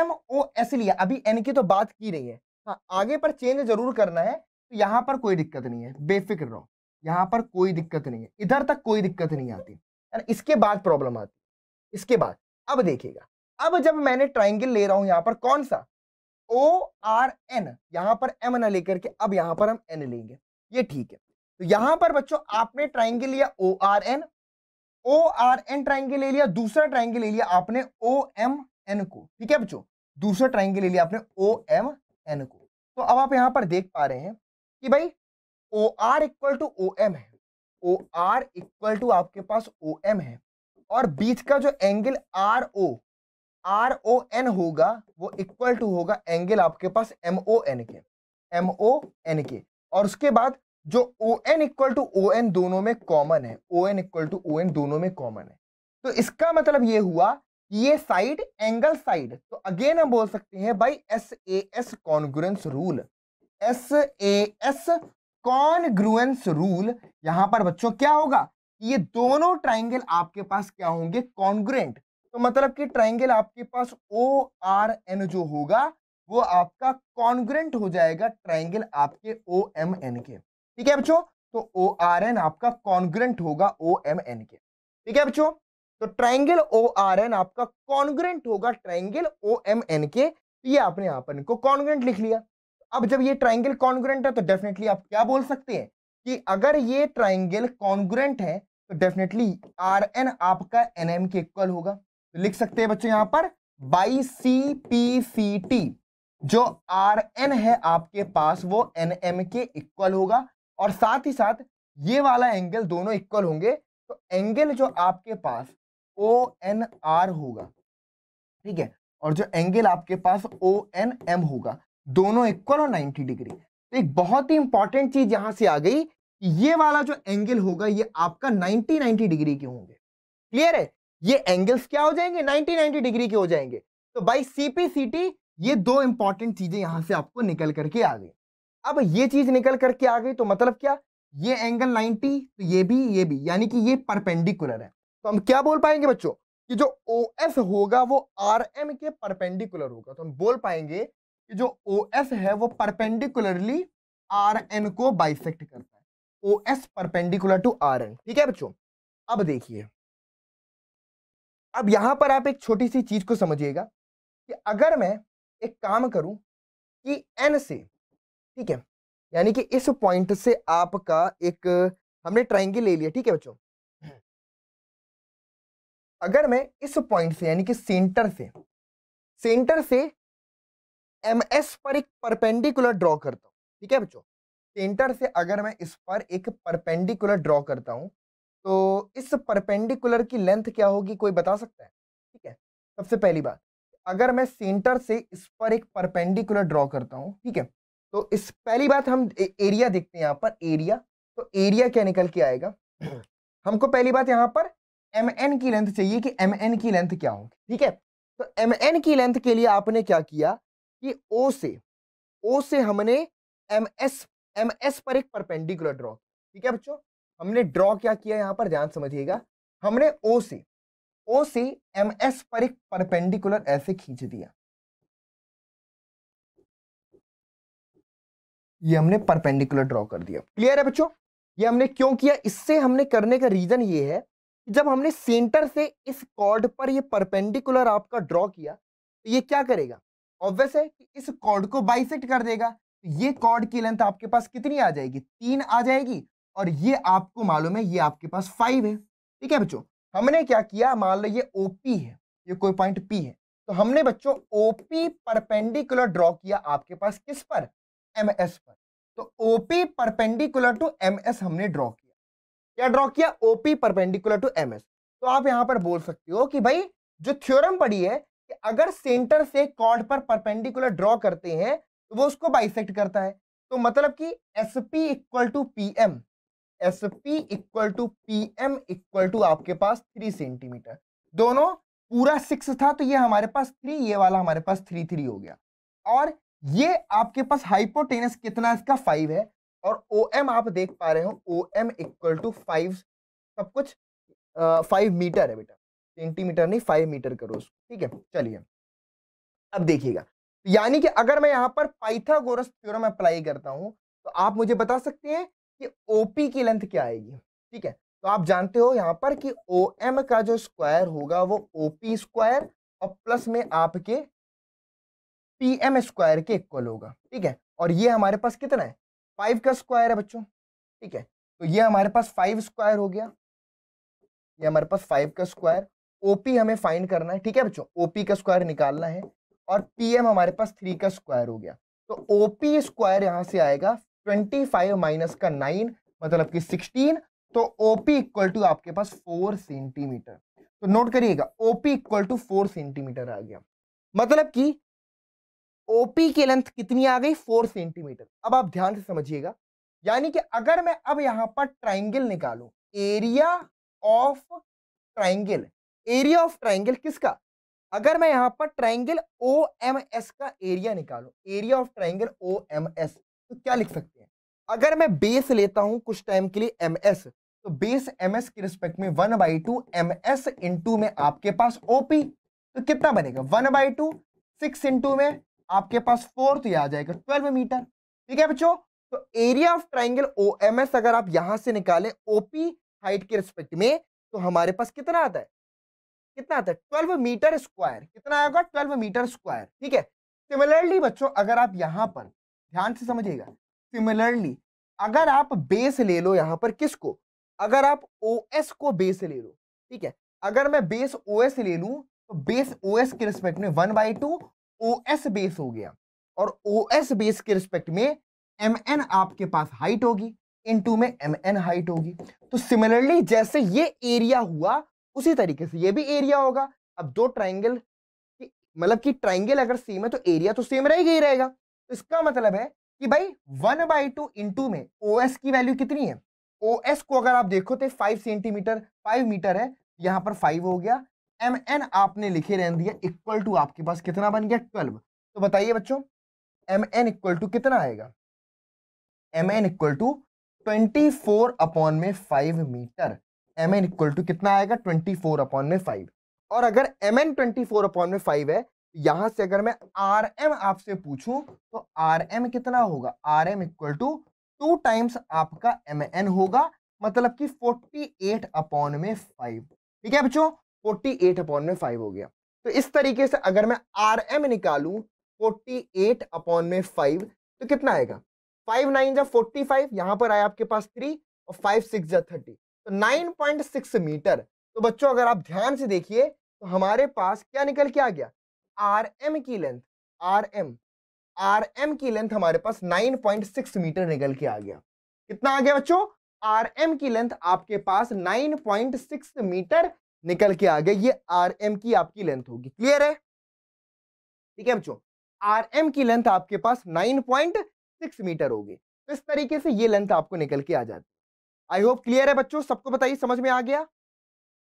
MOS लिया, अभी N की तो बात की नहीं है। हाँ, आगे पर चेंज जरूर करना है, तो यहाँ पर कोई दिक्कत नहीं है, बेफिक्र रहो, यहाँ पर कोई दिक्कत नहीं है, इधर तक कोई दिक्कत नहीं आती, इसके बाद प्रॉब्लम आती है। इसके बाद अब देखिएगा, अब जब मैंने ट्राइंगल ले रहा हूं यहाँ पर कौन सा ORN, यहाँ पर M ना लेकर के अब यहाँ पर हम N लेंगे, ये ठीक है। तो यहाँ पर बच्चों आपने ट्राइंगल लिया ORN ट्राइंगल ले लिया, दूसरा ट्राइंगल ले लिया आपने OMN को, ठीक है बच्चों, दूसरा ट्राइंगल ले लिया आपने OMN को। तो अब आप यहाँ पर देख पा रहे हैं कि भाई OR इक्वल टू OM है, OR इक्वल टू आपके पास OM है और बीच का जो एंगल RON होगा वो इक्वल टू होगा एंगल आपके पास MON के, और उसके बाद जो ON इक्वल टू ON दोनों में कॉमन है, ON इक्वल टू ON दोनों में कॉमन है। तो इसका मतलब ये हुआ कि ये साइड एंगल साइड, तो अगेन हम बोल सकते हैं भाई SAS congruence rule, SAS congruence rule. यहाँ पर बच्चों क्या होगा, ये दोनों ट्राइंगल आपके पास क्या होंगे, कॉन्ग्रुएंट। तो मतलब कि ट्राइंगल आपके पास ORN जो होगा वो आपका कॉन्ग्रुएंट हो जाएगा ट्राइंगल आपके OMN के, ठीक है बच्चों। तो ORN आपका कॉन्ग्रुएंट होगा OMN के, ठीक है बच्चों। तो ट्राइंगल ORN आपका कॉन्ग्रुएंट होगा ट्राइंगल OMN के, ये आपने यहाँ पर इनको कॉन्ग्रुएंट लिख लिया। अब जब ये ट्राइंगल कॉन्ग्रुएंट है तो डेफिनेटली आप क्या बोल सकते हैं कि अगर ये ट्राइंगल कॉन्ग्रुएंट है तो डेफिनेटली RN आपका NM के इक्वल होगा। तो लिख सकते हैं बच्चों यहाँ पर बाई CPCT जो RN है आपके पास वो NM के इक्वल होगा और साथ ही साथ ये वाला एंगल दोनों इक्वल होंगे। तो एंगल जो आपके पास ONR होगा, ठीक है, और जो एंगल आपके पास ONM होगा, दोनों इक्वल और 90 डिग्री। तो एक बहुत ही इंपॉर्टेंट चीज यहां से आ गई, ये वाला जो एंगल होगा ये आपका 90 डिग्री के होंगे। क्लियर है? ये एंगल्स क्या हो जाएंगे, 90 डिग्री के हो जाएंगे। तो बाई CPCT ये दो इंपॉर्टेंट चीजें यहां से आपको निकल करके आ गई। अब ये चीज निकल करके आ गई तो मतलब क्या, ये एंगल 90 तो ये भी यानी कि ये परपेंडिकुलर है। तो हम क्या बोल पाएंगे बच्चों कि जो OS होगा वो RM के परपेंडिकुलर होगा। तो हम बोल पाएंगे कि जो OS है वो परपेंडिकुलरली RN को बाइसेक्ट करता है। OS परपेंडिकुलर टू RN, ठीक है बच्चों। अब देखिए, अब यहां पर आप एक छोटी सी चीज को समझिएगा कि अगर मैं एक काम करूं कि N से, ठीक है, यानी कि इस पॉइंट से आपका एक हमने ट्रायंगल ले लिया, ठीक है बच्चों। अगर मैं इस पॉइंट से यानी कि सेंटर से MS पर एक परपेंडिकुलर ड्रॉ करता हूँ, ठीक है बच्चों। सेंटर से अगर मैं इस पर एक परपेंडिकुलर ड्रॉ करता हूँ तो इस परपेंडिकुलर की लेंथ क्या होगी, कोई बता सकता है? ठीक है, सबसे पहली बात, अगर मैं सेंटर से इस पर एक परपेंडिकुलर ड्रॉ करता हूँ, ठीक है, तो इस पहली बात हम एरिया देखते हैं यहाँ पर, एरिया। तो एरिया क्या निकल के आएगा, हमको पहली बात यहाँ पर MN की लेंथ चाहिए कि MN की लेंथ क्या होगी, ठीक है। तो MN की लेंथ के लिए आपने क्या किया कि O से हमने MS पर एक परपेंडिकुलर ड्रॉ, ठीक है बच्चों। हमने ड्रॉ क्या किया यहाँ पर, ध्यान समझिएगा, हमने O से MS पर एक परपेंडिकुलर ऐसे खींच दिया, ये हमने परपेंडिकुलर ड्रॉ कर दिया। क्लियर है बच्चों? ये हमने क्यों किया, इससे हमने करने का रीजन ये है, जब हमने सेंटर से इस कॉर्ड पर ये परपेंडिकुलर आपका ड्रॉ किया तो ये क्या करेगा, ऑब्वियस है कि इस कॉर्ड को बाइसेक्ट कर देगा। तो ये कॉर्ड की लेंथ आपके पास कितनी आ जाएगी, 3 आ जाएगी, और ये आपको मालूम है ये आपके पास 5 है, ठीक है बच्चों। हमने क्या किया, मान लो ये OP है, ये कोई पॉइंट P है, तो हमने बच्चों OP परपेंडिकुलर ड्रॉ किया आपके पास किस पर, MS पर। तो OP परपेंडिकुलर टू MS हमने ड्रॉ किया, या ड्रॉ किया OP परपेंडिकुलर टू MS। तो आप यहां पर बोल सकते हो कि भाई जो थ्योरम पड़ी है कि अगर सेंटर से कॉर्ड पर परपेंडिकुलर ड्रॉ करते हैं तो वो उसको बाइसेक्ट करता है। तो मतलब कि SP equal to PM equal to आपके पास 3 सेंटीमीटर। दोनों पूरा 6 था तो ये हमारे पास 3, ये वाला हमारे पास 3 हो गया, और ये आपके पास हाइपोटेनस कितना, इसका 5 है, और OM आप देख पा रहे हो OM इक्वल टू 5, सब कुछ 5 मीटर है बेटा, सेंटीमीटर नहीं 5 मीटर करो उसको, ठीक है। चलिए अब देखिएगा, यानी कि अगर मैं यहाँ पर पाइथागोरस थ्योरम अप्लाई करता हूँ तो आप मुझे बता सकते हैं कि OP की लेंथ क्या आएगी, ठीक है। तो आप जानते हो यहाँ पर कि OM का जो स्क्वायर होगा वो OP स्क्वायर और प्लस में आपके PM स्क्वायर के इक्वल होगा, ठीक है। और ये हमारे पास कितना है, 5 का स्क्वायर है बच्चों, ठीक है। तो ये हमारे पास 5 स्क्वायर हो गया, ये हमारे पास 5 का स्क्वायर। OP हमें फाइंड करना है, ठीक है बच्चों, OP का स्क्वायर निकालना है, और PM हमारे पास 3 का स्क्वायर हो गया। तो OP स्क्वायर यहाँ से आएगा 25 - 9 मतलब कि 16। तो OP इक्वल टू आपके पास 4 सेंटीमीटर। तो नोट करिएगा, OP इक्वल टू 4 सेंटीमीटर आ गया, मतलब कि OP की लेंथ कितनी आ गई, 4 सेंटीमीटर। अब आप ध्यान से समझिएगा, यानी कि अगर मैं अब यहाँ पर ट्राइंगल निकालूं, एरिया ऑफ ट्राइंगल किसका, अगर मैं यहाँ पर ट्राइंगल OMS का एरिया निकालूं, एरिया ऑफ ट्राइंगल OMS, तो क्या लिख सकते हैं, अगर मैं बेस लेता हूँ कुछ टाइम के लिए MS, तो बेस MS के रिस्पेक्ट में 1/2 MS इंटू में आपके पास OP, तो कितना बनेगा 1/2, 6 इंटू में आपके पास 4, तो ये आ जाएगा 12 मीटर, ठीक है बच्चों। तो एरिया ऑफ ट्राइंगल OMS अगर आप यहां से निकालें OP हाइट के रिस्पेक्ट में, तो हमारे पास कितना आता है, 12 मीटर स्क्वायर, कितना आएगा 12 मीटर स्क्वायर, ठीक है। सिमिलरली बच्चों, अगर आप यहां पर ध्यान से समझिएगा, सिमिलरली अगर आप बेस ले लो यहाँ पर किसको, अगर आप OS को बेस ले लो, ठीक है, अगर मैं बेस OS ले लूँ तो बेस OS के रिस्पेक्ट में 1/2 OS बेस हो गया, और OS बेस के रिस्पेक्ट में MN आपके पास हाइट होगी, इनटू में MN हाइट होगी। तो सिमिलरली जैसे ये एरिया हुआ उसी तरीके से ये भी एरिया होगा। अब दो ट्राइंगल मतलब कि ट्राइंगल अगर सेम है तो एरिया तो सेम रहेगा ही रहेगा। तो इसका मतलब है कि भाई 1/2 इंटू में OS की वैल्यू कितनी है। OS को अगर आप देखो तो 5 सेंटीमीटर 5 मीटर है, यहाँ पर 5 हो गया। MN आपने लिखे रहने दिया इक्वल टू आपके पास कितना बन गया 12। तो बताइए बच्चों MN इक्वल टू कितना आएगा। MN equal to 24/5 metre. MN equal to कितना आएगा 24/5। और अगर MN 24/5 है, यहां से अगर मैं RM आपसे पूछूं तो RM कितना होगा। RM इक्वल टू 2 टाइम्स आपका MN होगा, मतलब कि 48/5। ठीक है बच्चों, 48/5 हो गया। तो इस तरीके से अगर मैं RM निकालूं 48/5 तो कितना आएगा। 5 9 45, यहाँ पर आया आपके पास 3 और 5 6 30, तो 9.6 मीटर। तो बच्चों अगर आप ध्यान से देखिए तो हमारे पास क्या निकल के आ गया, RM की लेंथ, RM की लेंथ हमारे पास 9.6 मीटर निकल के आ गया। कितना आ गया बच्चों, RM की लेंथ आपके पास 9.6 मीटर निकल के आ गया। ये RM की आपकी लेंथ होगी। क्लियर है। ठीक है बच्चों, RM की लेंथ आपके पास 9.6 मीटर होगी। तो इस तरीके से ये लेंथ आपको निकल के आ जाती है। आई होप क्लियर है बच्चों, सबको बताइए समझ में आ गया।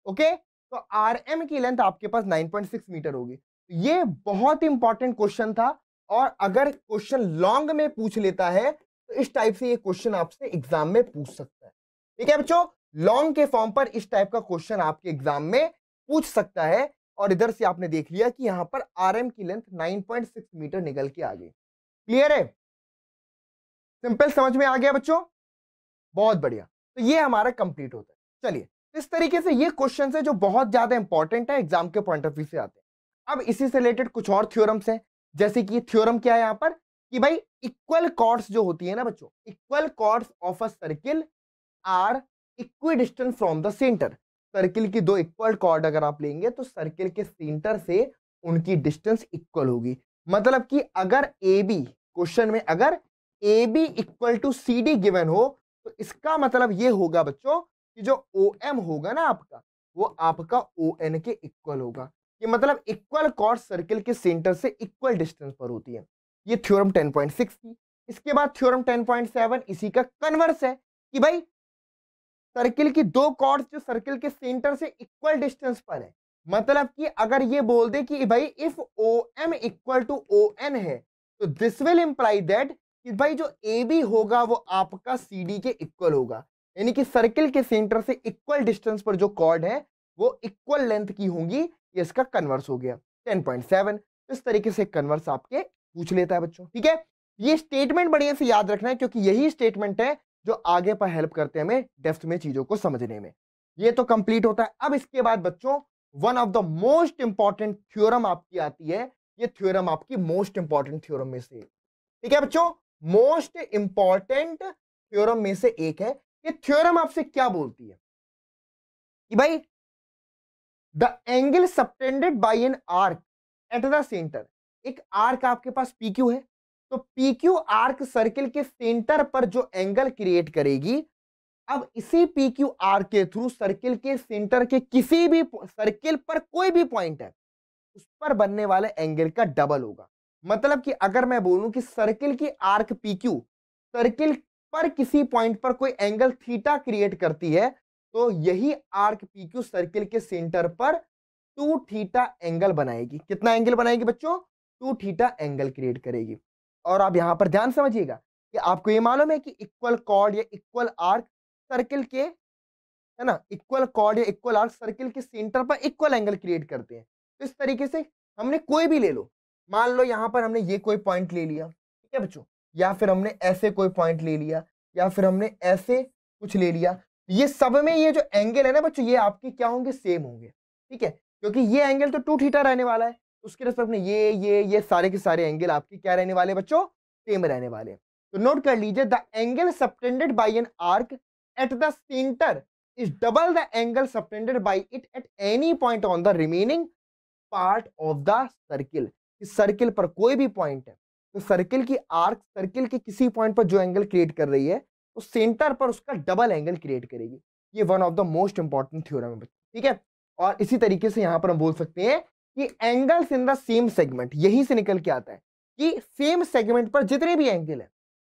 ओके तो RM की लेंथ आपके पास 9.6 मीटर होगी। ये बहुत इंपॉर्टेंट क्वेश्चन था, और अगर क्वेश्चन लॉन्ग में पूछ लेता है तो इस टाइप से ये क्वेश्चन आपसे एग्जाम में पूछ सकता है। ठीक है बच्चों, लॉन्ग के फॉर्म पर इस टाइप का क्वेश्चन आपके एग्जाम में पूछ सकता है। और इधर से आपने देख लिया कि यहाँ पर RM की लेंथ 9.6 मीटर निकल के आ गई। क्लियर है, सिंपल समझ में आ गया बच्चों, बहुत बढ़िया। तो ये हमारा कंप्लीट होता है। चलिए, इस तरीके से ये क्वेश्चन है जो बहुत ज्यादा इंपॉर्टेंट है, एग्जाम के पॉइंट ऑफ व्यू से आते हैं। अब इसी से रिलेटेड कुछ और थ्योरम्स हैं, जैसे कि थ्योरम क्या है यहाँ पर कि भाई इक्वल कॉर्ड्स जो होती है ना बच्चों, equal chords of a circle are equidistant from the centre. Circle की दो इक्वल कॉर्ड अगर आप लेंगे तो सर्किल के सेंटर से उनकी डिस्टेंस इक्वल होगी। मतलब कि अगर AB क्वेश्चन में अगर AB equal to CD given हो तो इसका मतलब ये होगा बच्चों कि जो OM होगा ना आपका, वो आपका ON के इक्वल होगा। ये मतलब इक्वल कॉर्ड सर्किल के सेंटर से इक्वल डिस्टेंस पर होती है। ये थ्योरम 10.6 थी। इसके बाद थ्योरम 10.7 इसी का कन्वर्स है कि भाई सर्किल की दो कॉर्ड्स जो सर्किल के सेंटर से इक्वल डिस्टेंस पर है, मतलब कि अगर ये बोल दे कि भाई if OM equal to ON है तो दिस विल इंप्लाई दैट कि भाई जो AB होगा वो आपका CD के इक्वल होगा। यानी कि सर्किल के सेंटर से इक्वल डिस्टेंस पर जो कॉर्ड है वो इक्वल लेंथ की होंगी। ये इसका कन्वर्स हो गया 10.7। इस तरीके से कन्वर्स आपके पूछ लेता है बच्चों। ठीक है, ये स्टेटमेंट बढ़िया से याद रखना है, क्योंकि यही स्टेटमेंट है जो आगे पर हेल्प करते हैं हमें डेप्थ में चीजों को समझने में। ये तो कंप्लीट होता है। अब इसके बाद बच्चों one of the most important theorem आपकी आती है। ये थ्योरम आपकी मोस्ट इंपॉर्टेंट थ्योरम में से, ठीक है बच्चों, मोस्ट इंपॉर्टेंट थ्योरम में से एक है। ये थ्योरम आपसे क्या बोलती है कि भाई the angle subtended by an arc at the centre. एक आर्क आपके पास PQ है, तो PQ आर्क सर्किल के सेंटर पर जो एंगल क्रिएट करेगी, अब इसी PQ आर्क के थ्रू सर्किल के सेंटर के किसी भी सर्किल पर कोई भी पॉइंट है उस पर बनने वाले एंगल का डबल होगा। मतलब कि अगर मैं बोलूं कि सर्किल की आर्क PQ सर्किल पर किसी पॉइंट पर कोई एंगल थीटा क्रिएट करती है, तो यही आर्क PQ सर्किल के सेंटर पर 2 थीटा एंगल बनाएगी। कितना एंगल बनाएगी बच्चों, 2 थीटा एंगल क्रिएट करेगी। और आप यहां पर ध्यान समझिएगा कि आपको ये मालूम है कि इक्वल कॉर्ड या इक्वल आर्क सर्किल के, है ना, इक्वल कॉर्ड या इक्वल आर्क सर्किल के सेंटर पर इक्वल एंगल क्रिएट करते हैं। तो इस तरीके से हमने कोई भी ले लो, मान लो यहाँ पर हमने ये कोई पॉइंट ले लिया, ठीक है बच्चों, या फिर हमने ऐसे कोई पॉइंट ले लिया, या फिर हमने ऐसे कुछ ले लिया, ये सब में ये जो एंगल है ना बच्चों, ये आपके क्या होंगे, सेम होंगे। ठीक है, क्योंकि ये एंगल तो 2 थीटा रहने वाला है, उसके रेस्पेक्ट में ये सारे के सारे एंगल आपके क्या रहने वाले बच्चों, सेम रहने वाले हैं। तो नोट कर लीजिए, the angle subtended by an arc at the centre is double the angle subtended by it at any point on the remaining part of the circle. इस सर्किल पर कोई भी पॉइंट है तो सर्किल की आर्क सर्किल के किसी पॉइंट पर जो एंगल क्रिएट कर रही है तो सेंटर पर उसका डबल एंगल क्रिएट करेगी। ये one of the most important theorem है। ठीक है, और इसी तरीके से यहाँ पर हम बोल सकते हैं कि angles in the same segment, यहीं से निकल के आता है कि सेम सेगमेंट पर जितने भी एंगल है।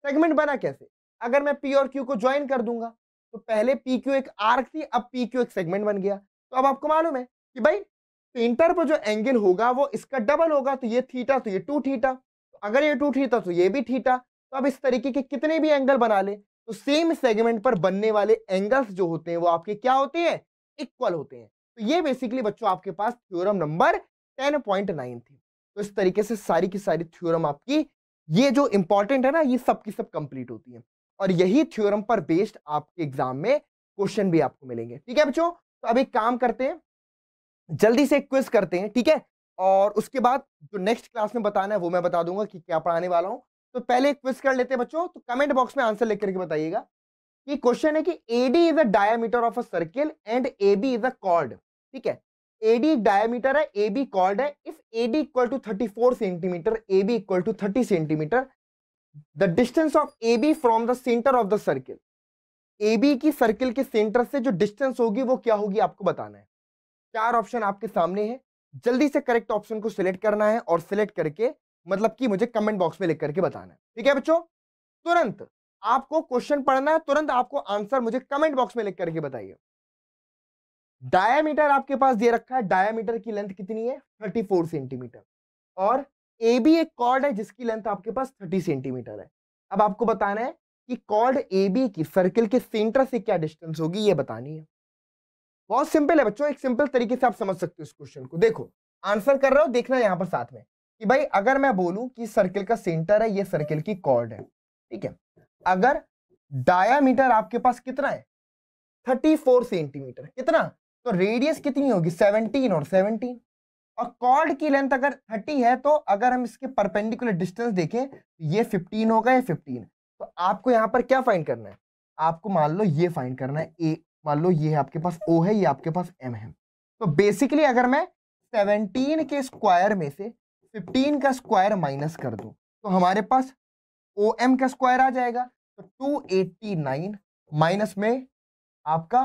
सेगमेंट बना कैसे? अगर मैं पी और क्यू को ज्वाइन कर दूंगा तो पहले पी क्यू एक आर्क थी, अब पी क्यू एक सेगमेंट बन गया। तो अब आपको मालूम है कि भाई सेंटर पर जो एंगल होगा वो इसका डबल होगा, तो ये थीटा तो ये टू थीटा, तो अगर ये टू थीटा तो ये भी थीटा। तो अब इस तरीके के कितने भी एंगल बना ले तो सेम सेगमेंट पर बनने वाले एंगल्स जो होते हैं वो आपके क्या होते हैं? इक्वल होते हैं। तो ये बेसिकली बच्चों आपके पास थ्योरम नंबर 10.9 थी। तो इस तरीके से सारी की सारी थ्योरम आपकी ये जो इंपॉर्टेंट है ना, ये सब की सब कंप्लीट होती है और यही थ्योरम पर बेस्ड आपके एग्जाम में क्वेश्चन भी आपको मिलेंगे। ठीक है बच्चों, तो अब एक काम करते हैं, जल्दी से क्विज करते हैं, ठीक है, और उसके बाद जो नेक्स्ट क्लास में बताना है वो मैं बता दूंगा कि क्या पढ़ाने वाला हूँ। तो पहले क्विज कर लेते हैं बच्चों। तो कमेंट बॉक्स में आंसर लिख करके बताइएगा। ये क्वेश्चन है कि AD is the diameter of a circle and AB is a chord. ठीक है, AD एक डायमीटर है, AB कॉर्ड है। If AD equal to 34 centimetre, AB equal to 30 centimetre, the distance of AB from the centre of the circle, AB की सर्किल के सेंटर से जो डिस्टेंस होगी वो क्या होगी आपको बताना है। चार ऑप्शन आपके सामने हैं, जल्दी से करेक्ट ऑप्शन को सिलेक्ट करना है और सिलेक्ट करके मतलब कि मुझे कमेंट बॉक्स में लिख करके बताना है। ठीक है बच्चों, तुरंत आपको क्वेश्चन पढ़ना है, तुरंत आपको आंसर मुझे कमेंट बॉक्स में लिख करके बताइए। डायामीटर आपके पास दे रखा है, डायामीटर की लेंथ कितनी है? 34 सेंटीमीटर, और ए बी एक कॉर्ड है जिसकी लेंथ आपके पास 30 सेंटीमीटर है। अब आपको बताना है कि कॉर्ड ए बी की सर्किल के सेंटर से क्या डिस्टेंस होगी, ये बतानी है। बहुत सिंपल है बच्चों, एक सिंपल तरीके से आप समझ सकते हो इस क्वेश्चन को। देखो आंसर कर रहे हो, देखना यहाँ पर साथ में कि भाई अगर मैं बोलूं कि सर्किल का सेंटर है, ये सर्किल की कॉर्ड है, ठीक है, अगर डायामीटर आपके पास कितना है? 34 सेंटीमीटर, कितना? तो रेडियस कितनी होगी? 17 और 17, और कॉर्ड की लेंथ अगर 30 है तो अगर हम इसके परपेंडिकुलर डिस्टेंस देखें ये 15 होगा, ये 15। तो आपको यहाँ पर क्या फाइंड करना है? आपको मान लो ये फाइंड करना है, ए मान लो ये आपके पास ओ है, ये आपके पास एम है। तो बेसिकली अगर मैं 17 के स्क्वायर में से 15 का स्क्वायर माइनस कर दूं तो हमारे पास ओ एम का स्क्वायर आ जाएगा। तो 289 माइनस में आपका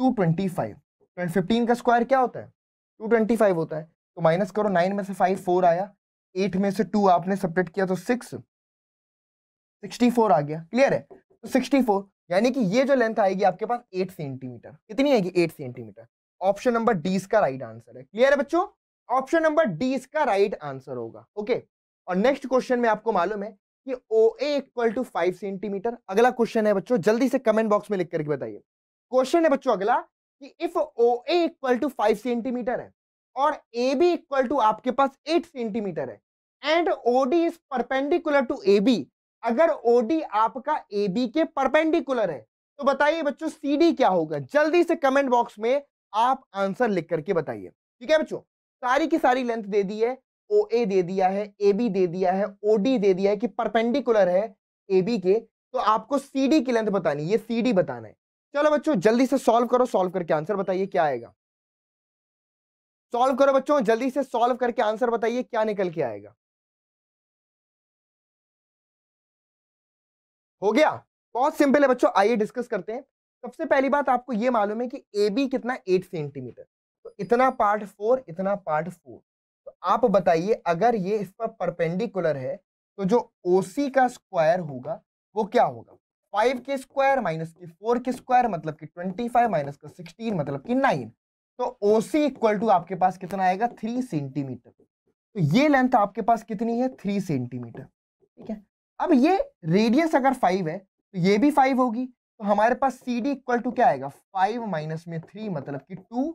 225, 15 का स्क्वायर क्या होता है? 225 होता है। तो माइनस करो, 9 में से 5 4 आया, 8 में से 2 आपने सब्ट्रैक्ट किया तो 6, 64 आ गया। क्लियर है? तो 64 यानी कि ये जो लेंथ आएगी आपके पास 8 सेंटीमीटर, कितनी आएगी? 8 सेंटीमीटर। ऑप्शन नंबर डी इसका राइट आंसर है। क्लियर है बच्चों, ऑप्शन नंबर डी इसका राइट आंसर होगा। ओके, और नेक्स्ट क्वेश्चन में आपको मालूम है कि OA इक्वल टू 5 सेंटीमीटर। अगला क्वेश्चन है बच्चों, जल्दी से कमेंट बॉक्स में लिख करके बताइए। क्वेश्चन है बच्चों अगला कि if OA equal to 5 centimetre है और AB इक्वल टू आपके पास 8 सेंटीमीटर है and OD is perpendicular to AB, अगर OD आपका AB के परपेंडिकुलर है तो बताइए बच्चों CD क्या होगा। जल्दी से कमेंट बॉक्स में आप आंसर लिख करके बताइए। ठीक है बच्चों, सारी की सारी लेंथ दे दी है, OA दे दिया है, AB दे दिया है, OD दे दिया है कि परपेंडिकुलर है AB के, तो आपको CD की लेंथ बतानी, ये CD बताना है। चलो बच्चों जल्दी से सॉल्व करो, सॉल्व करके आंसर बताइए क्या आएगा। सॉल्व करो बच्चों जल्दी से, सॉल्व करके आंसर बताइए क्या निकल के आएगा। हो गया, बहुत सिंपल है बच्चों, आइए डिस्कस करते हैं। सबसे पहली बात आपको ये मालूम है कि AB कितना? 8 सेंटीमीटर। तो इतना पार्ट 4, इतना पार्ट 4, आप बताइए अगर ये इस पर परपेंडिकुलर है तो जो OC का स्क्वायर होगा वो क्या होगा? 5 के स्क्वायर माइनस की 4 के स्क्वायर मतलब कि 25 माइनस का 16 मतलब कि 9। तो OC इक्वल टू आपके पास कितना आएगा? 3 सेंटीमीटर। तो ये लेंथ आपके पास कितनी है? 3 सेंटीमीटर। ठीक है, अब ये रेडियस अगर 5 है तो ये भी 5 होगी, तो हमारे पास CD इक्वल टू क्या आएगा? 5 माइनस में 3 मतलब कि 2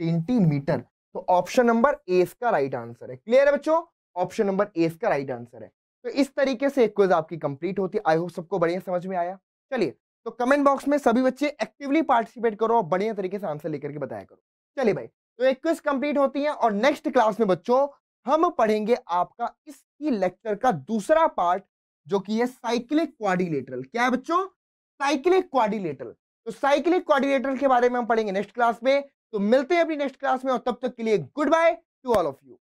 सेंटीमीटर। तो ऑप्शन नंबर ए इसका राइट आंसर है। क्लियर है बच्चों, ऑप्शन नंबर ए इसका राइट आंसर है। तो इस तरीके से एक क्विज आपकी कंप्लीट होती है। आई होप सबको बढ़िया समझ में आया। चलिए, तो कमेंट बॉक्स में सभी बच्चे एक्टिवली पार्टिसिपेट करो और बढ़िया तरीके से आंसर लेकर के बताया करो। चलिए भाई, तो एक क्विज कंप्लीट होती है और नेक्स्ट क्लास में बच्चों हम पढ़ेंगे आपका इसकी लेक्चर का दूसरा पार्ट जो कि है साइक्लिक क्वाड्रिलेटरल। क्या है बच्चों? Cyclic quadrilateral. तो साइक्लिक क्वाड्रिलेटरल के बारे में हम पढ़ेंगे नेक्स्ट क्लास में। तो मिलते हैं अपनी नेक्स्ट क्लास में और तब तक के लिए good bye to all of you.